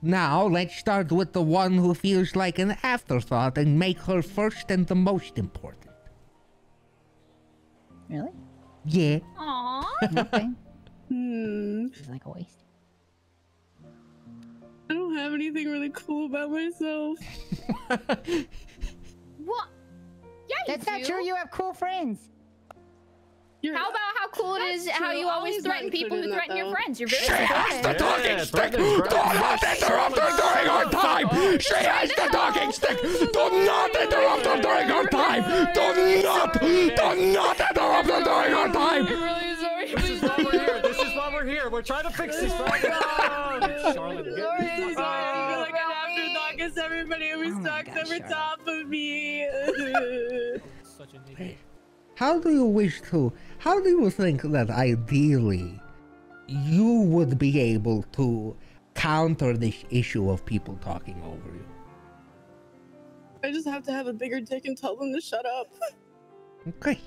Now, let's start with the one who feels like an afterthought and make her first and the most important. Really? Yeah. Aww. Okay. She's like a waste. I don't have anything really cool about myself. What? Yeah, That's not true. You have cool friends. How about how cool it is how you always threaten people who threaten your friends? You're very She has the talking stick! Do not interrupt her during her time! She has the talking stick! Do not interrupt her during her time! Do not interrupt her during her time! This is why we're here. We're trying to fix this right now. Charlotte, like an afterthought because everybody always talks over top of me. Such a nigga. How do you think that ideally you would be able to counter this issue of people talking over you? I just have to have a bigger dick and tell them to shut up. Okay,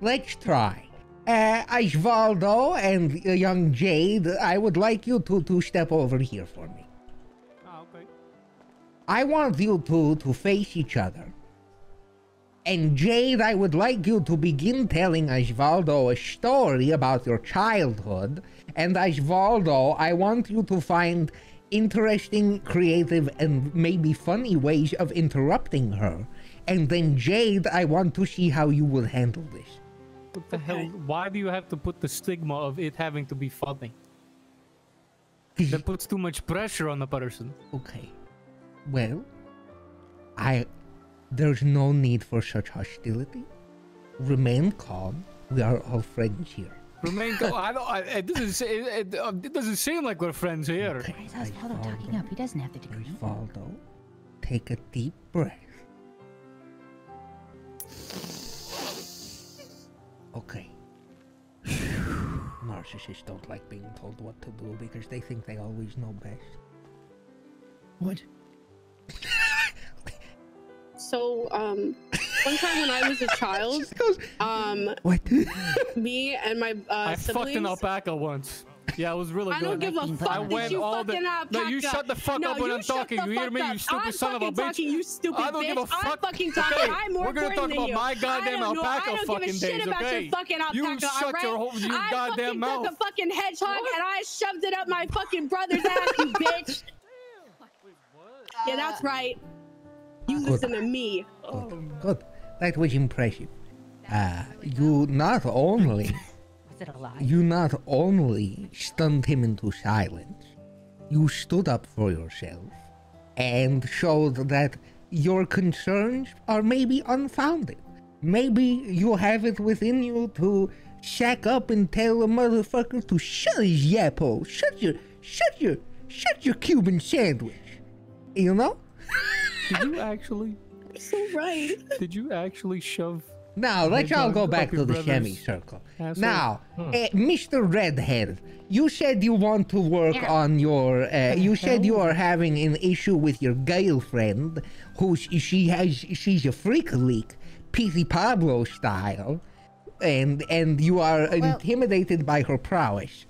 let's try. Osvaldo and young Jade, I would like you to step over here for me. Oh, okay. I want you to face each other. And Jade, I would like you to begin telling Osvaldo a story about your childhood. And Osvaldo, I want you to find interesting, creative, and maybe funny ways of interrupting her. And then Jade, I want to see how you will handle this. What the hell? Why do you have to put the stigma of it having to be funny? That puts too much pressure on a person. Okay. Well, there's no need for such hostility. Remain calm. We are all friends here. Remain calm. It doesn't seem like we're friends here. Okay. Why is Osvaldo talking up? He doesn't have the degree. Osvaldo, take a deep breath. Okay. Narcissists don't like being told what to do because they think they always know best. What? So, one time when I was a child, me and my siblings... I fucked an alpaca once. Yeah, it was really good. I don't give a fuck that you fucking packed up. No, you shut the fuck up when I'm talking. You hear me, you stupid son of a bitch? You stupid bitch. I don't give a fuck. I'm fucking talking. I'm more important than you. We're gonna talk about my goddamn alpaca fucking days, okay? I don't give a shit about your fucking alpaca, alright? You shut your whole goddamn mouth. I fucking took a fucking hedgehog and I shoved it up my fucking brother's ass, you bitch. Yeah, that's right. You listen to me. Good. That was impressive. You not only stunned him into silence, you stood up for yourself and showed that your concerns are maybe unfounded. Maybe you have it within you to shack up and tell a motherfucker to shut his yappo, shut your Cuban sandwich. You know? Did you actually? So right. Did you actually shove? Now let's all go back to the semicircle. Now, Mr. Redhead, you said you want to work on your. You said you are having an issue with your girlfriend, who she's a freak leak, Petey Pablo style, and you are intimidated by her prowess.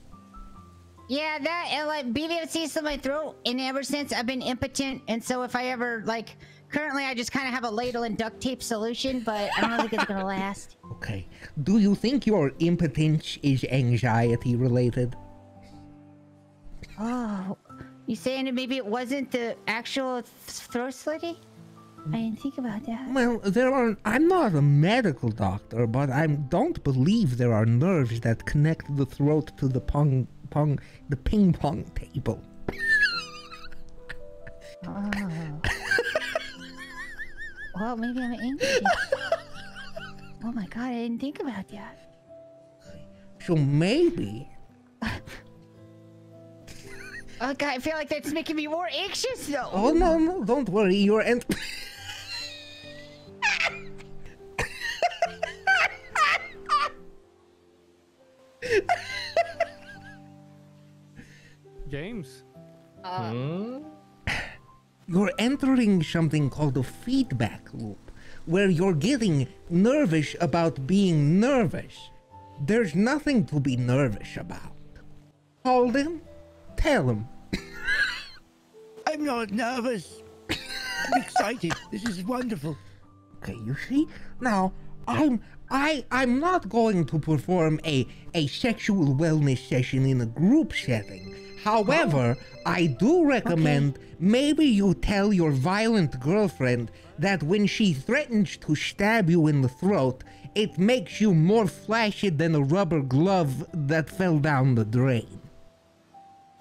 Yeah, that and like BVFC's in my throat, and ever since I've been impotent, and so if I ever like. Currently, I just kind of have a ladle and duct tape solution, but I don't think it's gonna last. Okay. Do you think your impotence is anxiety related? Oh, you saying that maybe it wasn't the actual throat slitty? I didn't think about that. Well, there are. I'm not a medical doctor, but I don't believe there are nerves that connect the throat to the ping pong table. Oh. Well, maybe I'm angry. Oh my god, I didn't think about that. So maybe... Oh god, I feel like that's making me more anxious though. Oh no, no, don't worry, you're James? You're entering something called a feedback loop, where you're getting nervous about being nervous. There's nothing to be nervous about. Hold him, tell him. I'm not nervous. I'm excited. This is wonderful. Okay, you see? Now, I'm not going to perform a sexual wellness session in a group setting. However, I do recommend maybe you tell your violent girlfriend that when she threatens to stab you in the throat, it makes you more flashy than a rubber glove that fell down the drain.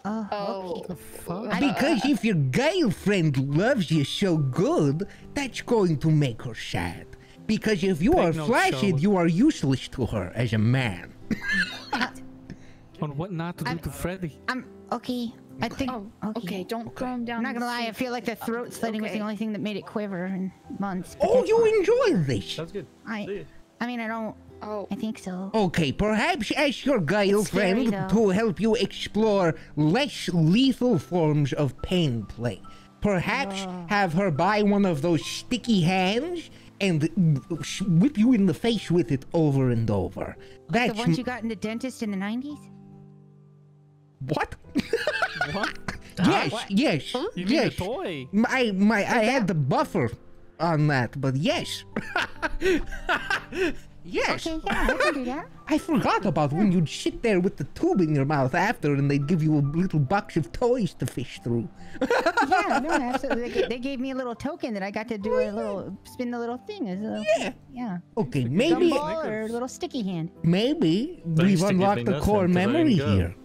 Because if your girlfriend loves you so good, that's going to make her sad. Because if you are flashy, you are useless to her as a man. On what not to do to Freddy. I think. Oh, okay, don't calm down. I'm not gonna lie. I feel like the throat slitting was the only thing that made it quiver in months. Oh, you enjoy this? That's good. I mean, I don't. I think so. Okay, perhaps ask your girlfriend to help you explore less lethal forms of pain play. Perhaps have her buy one of those sticky hands and whip you in the face with it over and over. That's the ones you got in the dentist in the 90s. What? What? Yes, what? Yes, huh? You mean a toy? I had the buffer on that, but yes. Yes. Okay, yeah, I can do that. I forgot about when you'd sit there with the tube in your mouth after, and they'd give you a little box of toys to fish through. Yeah, no, absolutely. They gave me a little token that I got to do a little spin, the little thing. Yeah. Okay, maybe or a little sticky hand. Maybe we've unlocked the core memory here.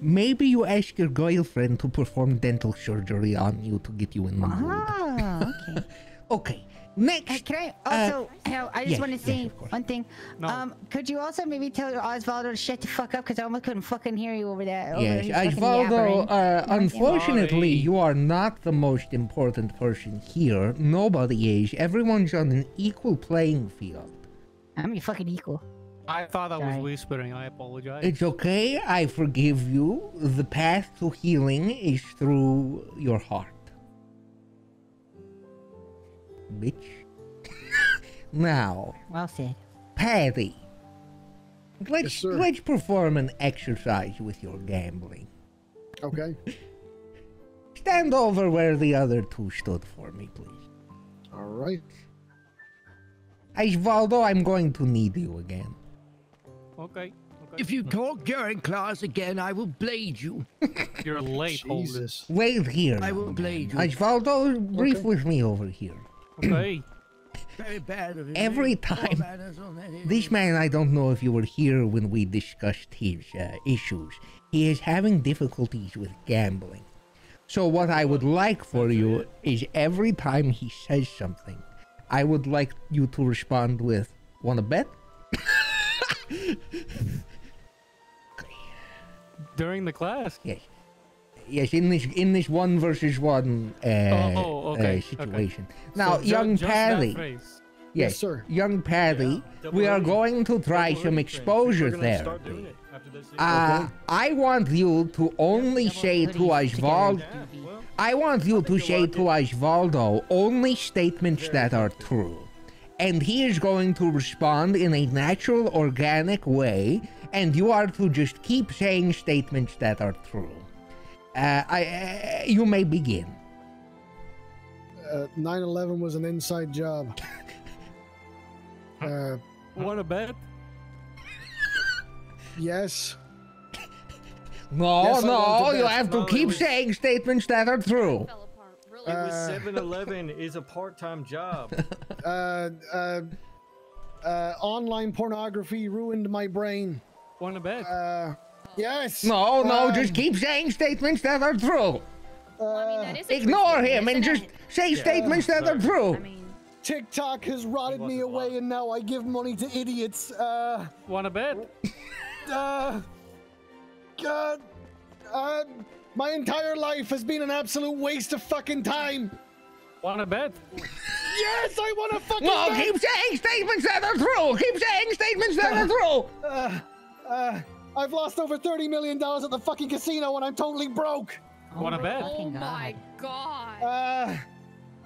Maybe you ask your girlfriend to perform dental surgery on you to get you in the mood. Okay. Okay. Next. Can I also? I just want to say one thing. No. Could you also maybe tell Osvaldo to shut the fuck up? Because I almost couldn't fucking hear you over there. Osvaldo. Unfortunately, you are not the most important person here. Nobody is. Everyone's on an equal playing field. I'm your fucking equal. I thought I was whispering. I apologize. It's okay. I forgive you. The path to healing is through your heart. Bitch. Now. Well said. Patty. Let's, yes, let's perform an exercise with your gambling. Okay. Stand over where the other two stood for me, please. All right. Osvaldo, I'm going to need you again. Okay. If you talk during class again, I will blade you. You're late, Holden. Wait here. I will blade you. Osvaldo, brief with me over here. Okay. Very bad of you. Every time. This man, I don't know if you were here when we discussed his issues. He is having difficulties with gambling. So what I would like for you is every time he says something, I would like you to respond with, "Wanna bet?" During the class? Yes. Yes, in this 1-versus-1 situation. Okay. Now, so, young Patty. Yes, yes, sir. Young Patty, yeah. We are going to try some exposure therapy. I want you to only say to Osvaldo. Yeah, well, I want you to say to Osvaldo only statements that are true. And he is going to respond in a natural, organic way, and you are to just keep saying statements that are true. You may begin. 9/11 was an inside job. Wanna bet? Yes. No, yes, no, you have to keep saying statements that are true. It was 7-Eleven is a part-time job. Online pornography ruined my brain. Wanna bet? Yes. No, no, just keep saying statements that are true. Well, I mean, that ignore him and just say statements that are true. I mean, TikTok has rotted me away and now I give money to idiots. Wanna bet? My entire life has been an absolute waste of fucking time. Wanna bet? Yes, I wanna fucking bet! No, keep saying statements that are true! Keep saying statements that are true! I've lost over $30 million at the fucking casino and I'm totally broke! Wanna bet? Oh my god!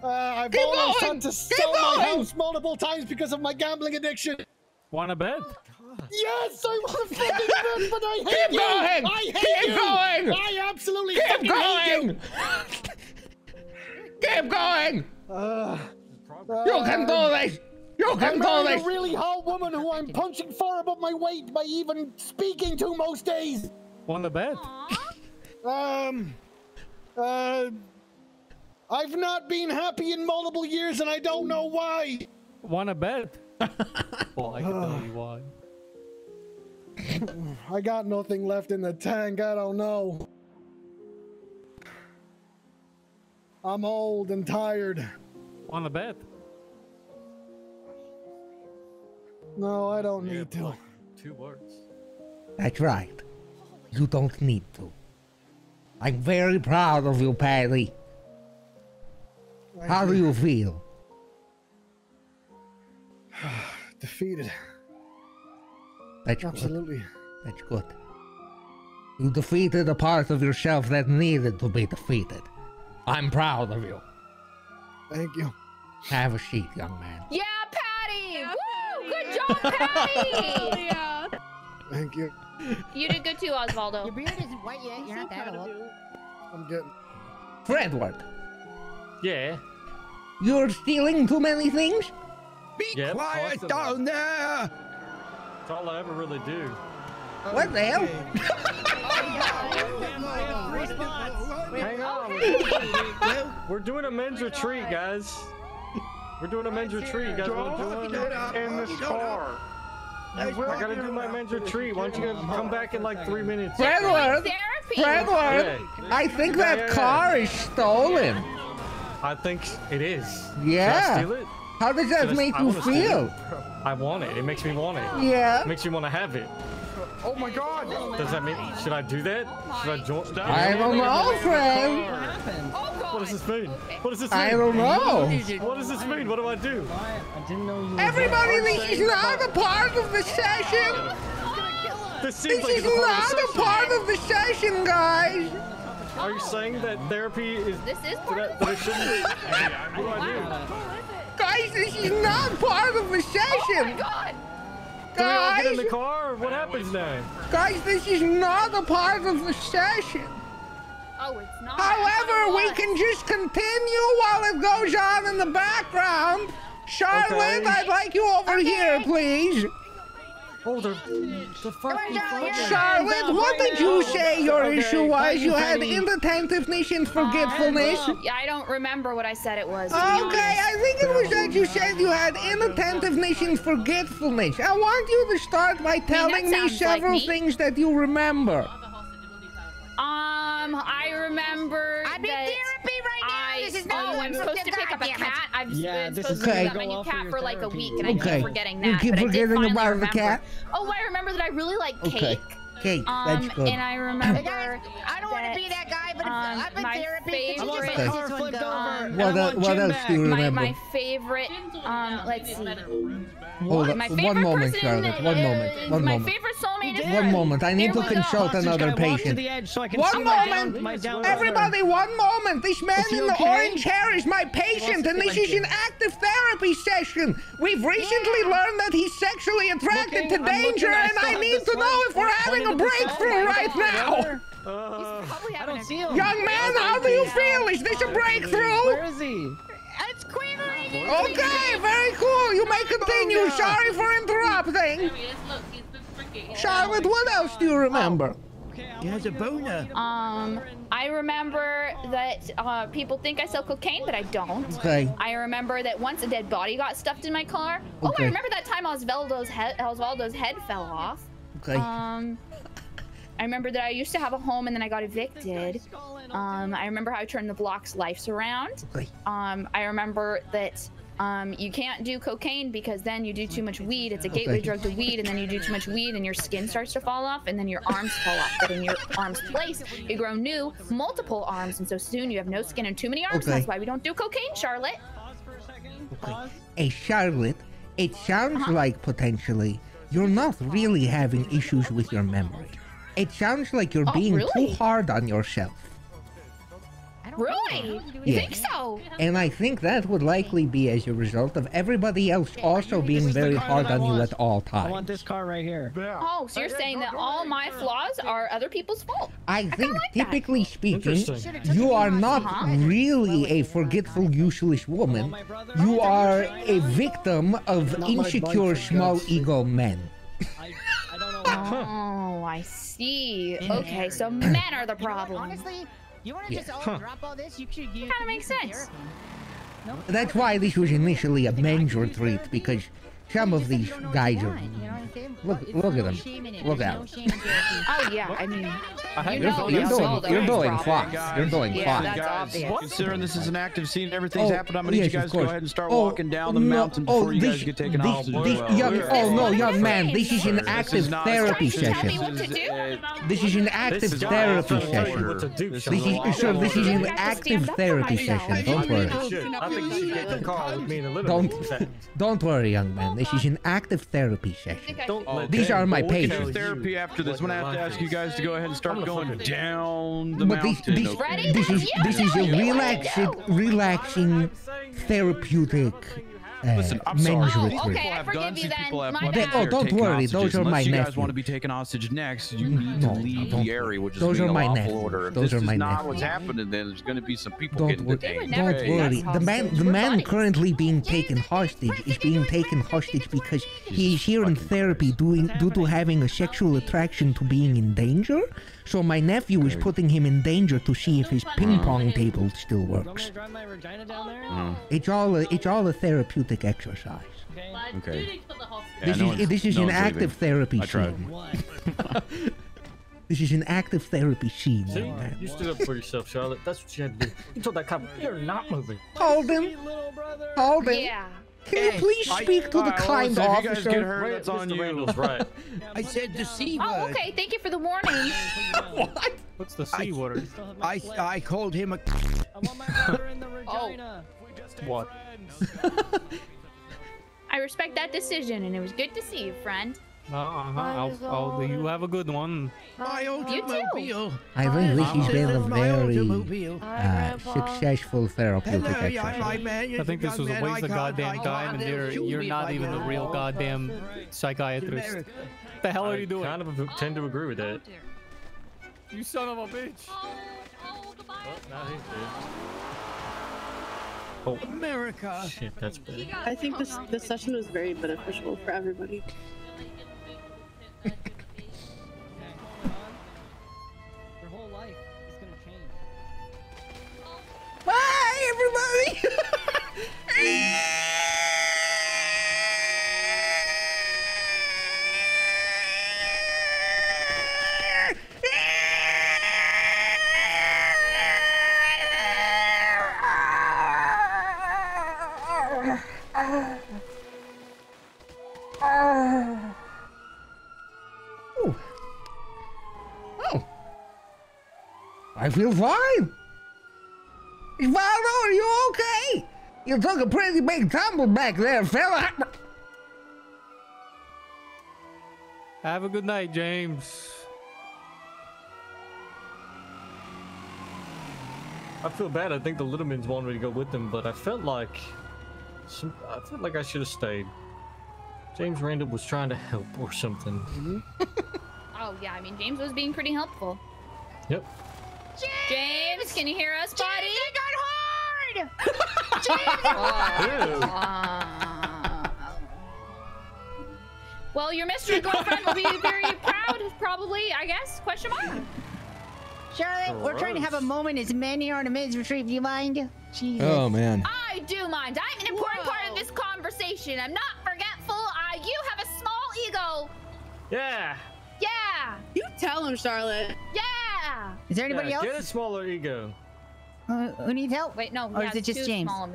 I've bought my son to sell my house multiple times because of my gambling addiction! Wanna bet? Yes, I want to fucking bet, but I hate you! I hate you! I absolutely fucking hate you! Keep going! You can do this! You can do this! I'm a really hot woman who I'm punching far above my weight by even speaking to most days! Wanna bet? I've not been happy in multiple years and I don't know why! Wanna bet? Well, I can tell you why. I got nothing left in the tank. I don't know. I'm old and tired. Wanna bet? No, I don't need to. Like 2 words. That's right. You don't need to. I'm very proud of you, Patty. How do you feel? Defeated. That's absolutely good. That's good. You defeated a part of yourself that needed to be defeated. I'm proud of you. Thank you. Have a seat, young man. Yeah, Patty! Yeah, woo! Patty. Good job, Patty! Yeah. Thank you. You did good too, Osvaldo. Your beard is white, yeah? You're not that old. I'm good. Fredward. Yeah? You're stealing too many things? Be quiet down there! That's all I ever really do. What the hell? Hang on. We're doing a men's retreat, guys. We're doing a men's retreat, guys. We're doing it in this car. I gotta do my men's retreat. Why don't you come back in like 3 minutes? Fredward! Fredward! I think that car is stolen. I think it is. Yeah. Can I steal it? How does that make you feel? I want it. It makes me want it. Yeah. It makes you want to have it. Oh my god. Does that mean, should I do that? Should I join? I don't know, friend. What does this mean? What does this mean? I don't know. What does this mean? What do I do? Everybody, this is not a part of the session. This is not a part of the session, guys. Are you saying that therapy is... This is part of the session? What do I do? Guys, this is not part of the session! Oh my god! Do we all get in the car, or what happens now? Guys, this is not a part of the session. Oh, it's not. However, we can just continue while it goes on in the background. Charlotte, okay. I'd like you over here, please. Oh, the fucking Charlotte, what did you say your issue was? You had inattentiveness and forgetfulness? Yeah, I don't remember what I said it was. Okay, I think it was that you said you had inattentiveness and forgetfulness. I want you to start by telling me several things that you remember. I remember I'm in therapy right now. This is not I'm supposed to pick up a cat. I've been supposed to pick up my new cat for like a week, and I keep forgetting that. You keep forgetting about the cat? Oh, I remember that I really like cake. Cake, that's good. And I remember I don't want to be that guy, but I'm in therapy. What else do you remember? My favorite, let's see. One moment, Charlotte. My favorite soulmate is her. I need to consult another patient. Everybody, 1 moment. This man in the orange hair is my patient, and this is an active therapy session. We've recently learned that he's sexually attracted to danger, and I need to know if we're having a breakthrough right now. He's probably having a deal. Young man, how do you feel? Is this a breakthrough? Where is he? It's quivering. Okay, very cool. You may continue. Oh, no. Sorry for interrupting. Charlotte, what else do you remember? He has a boner. I remember that people think I sell cocaine, but I don't. Okay. I remember that once a dead body got stuffed in my car. Okay. Oh, I remember that time Osvaldo's head fell off. Okay. I remember that I used to have a home and then I got evicted. I remember how I turned the block's life around. I remember that you can't do cocaine because then you do too much weed. It's a gateway drug to weed, and then you do too much weed and your skin starts to fall off, and then your arms fall off. But in your arms' place, you grow new, multiple arms, and so soon you have no skin and too many arms. That's why we don't do cocaine, Charlotte. Pause for a second. Pause. Hey, Charlotte, it sounds like potentially you're not really having issues with your memory. It sounds like you're being too hard on yourself. Really? You think so? And I think that would likely be as a result of everybody else also being very hard on you at all times. I want this car right here. Oh, so you're saying that all my flaws are other people's fault? I think, typically speaking, you are not really a forgetful, useless woman. You are a victim of insecure, small ego men. Oh, I see. Okay, so men are the problem. Honestly, you want to just all drop all this? You should use. Kind of makes sense. That's why this was initially a men's retreat, because some of these guys are. Look at them. Look out. Oh yeah, I mean. You're doing fine. Considering this is an active scene and everything's happened, I'm gonna need you guys to go ahead and start walking down the mountain before you guys get taken off. Oh no, young man, this is an active therapy session. This is an active therapy session. This is an active therapy session. Don't worry. Don't worry, young man. This is an active therapy session. These are my patients. Therapy after this. I'm gonna have to ask you guys to go ahead and start going down the mountain. This is a relaxing, therapeutic men's retreat. Okay, I forgive you then. Oh, don't worry. Those are my nephews. Unless you guys want to be taken hostage next, you need to leave the area, which is a lawful order. If this is not what's happening, then there's going to be some people getting detained. Don't worry. The man currently being taken hostage is being taken hostage because he is here in therapy due to having a sexual attraction to being in danger. So my nephew is putting him in danger to see if his ping pong table still works. It's all a therapeutic exercise. Okay. This is an active therapy scene. This is an active therapy scene. You stood up for yourself, Charlotte. That's what you had to do. You told that cop, you're not moving. Holden. Yeah. Can you please speak to the kind officer? If you guys get hurt, it's on you. Right. I said the C word. Oh, okay. Thank you for the warning. What? What's the C word? I called him a... I want my brother in the vagina. What? I respect that decision, and it was good to see you, friend. You have a good one. My automobile. I really have very successful therapeutic action. I think this was a waste of goddamn time, and you're not even the real goddamn psychiatrist. What the hell are you doing? I kind of tend to agree with that. You son of a bitch. Oh, America. Shit, that's bad. I think this session was very beneficial for everybody. Their whole life is gonna change. Bye, everybody! I feel fine. Osvaldo, are you okay? You took a pretty big tumble back there, fella. Have a good night, James. I feel bad. I think the little men's wanted me to go with them, but I felt like I should have stayed. James Randall was trying to help or something. Oh yeah, I mean James was being pretty helpful. Yep. James, can you hear us, buddy? James, I got hard! James! Well, your mystery girlfriend will be very proud, probably, I guess? Question mark? Charlotte, gross. We're trying to have a moment as many ornaments retrieved. Do you mind? Jesus. Oh, man. I do mind. I'm an important part of this conversation. I'm not forgetful. You have a small ego. Yeah. Yeah. You tell him, Charlotte. Yeah. Is there anybody else? Get a smaller ego. Who needs help? Wait, no. Or is it just James? Oh,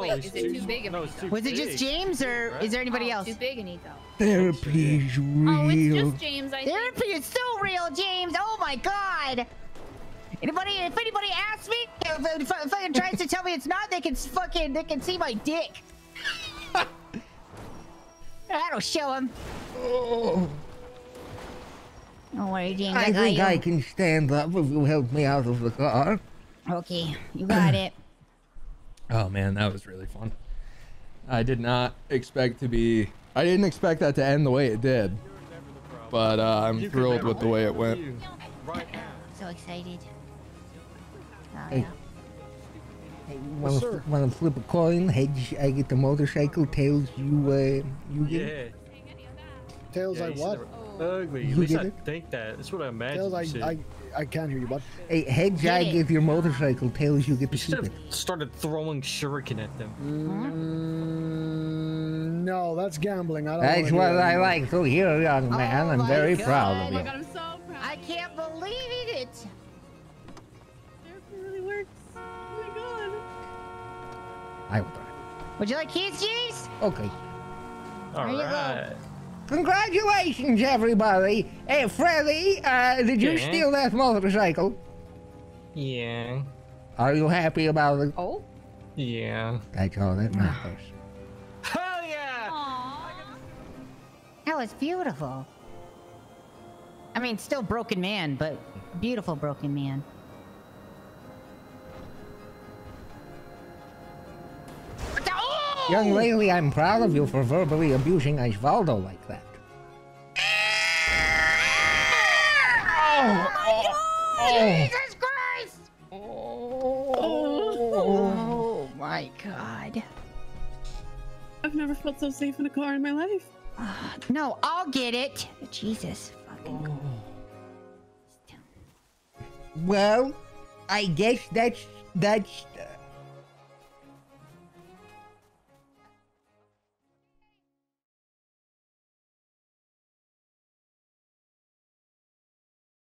wait, is it too big of an ego? Was it just James, or is there anybody else? Too big an ego. Therapy is real. Oh, it's just James, I think. Therapy is so real, James. Oh my God. Anybody? If anybody asks me, if fucking tries to tell me it's not, they can see my dick. That'll show him. Oh. Don't worry, James. I think I can stand up if you help me out of the car. Okay, you got it. Oh man, that was really fun. I did not expect to be. I didn't expect that to end the way it did. But I'm thrilled with the way it went. So excited. Oh, hey, wanna flip a coin? Heads, I get the motorcycle. Tails, you get it. Tails, I what? Ugly. At least I think that. That's what I imagine. Tails, I can't hear you, bud. Hey, heads, I give your motorcycle. Tails, you get the shit. Started throwing shuriken at them. No, that's gambling. That's what I like. So here, young man, I'm very proud of you. Oh my God, I'm so proud. I can't believe it. Therapy really works. Oh my God. I will drive. Would you like keys, James? Okay. All right. Congratulations, everybody! Hey, Freddy, did you steal that motorcycle? Yeah. Are you happy about it? Oh? Yeah. That's all that matters. Hell yeah! Aww. That was beautiful. I mean, still broken man, but beautiful broken man. Young lady, I'm proud of you for verbally abusing Osvaldo like that. Oh my God! Jesus Christ! Oh my God. I've never felt so safe in a car in my life. No, I'll get it. Jesus fucking God. Well, I guess that's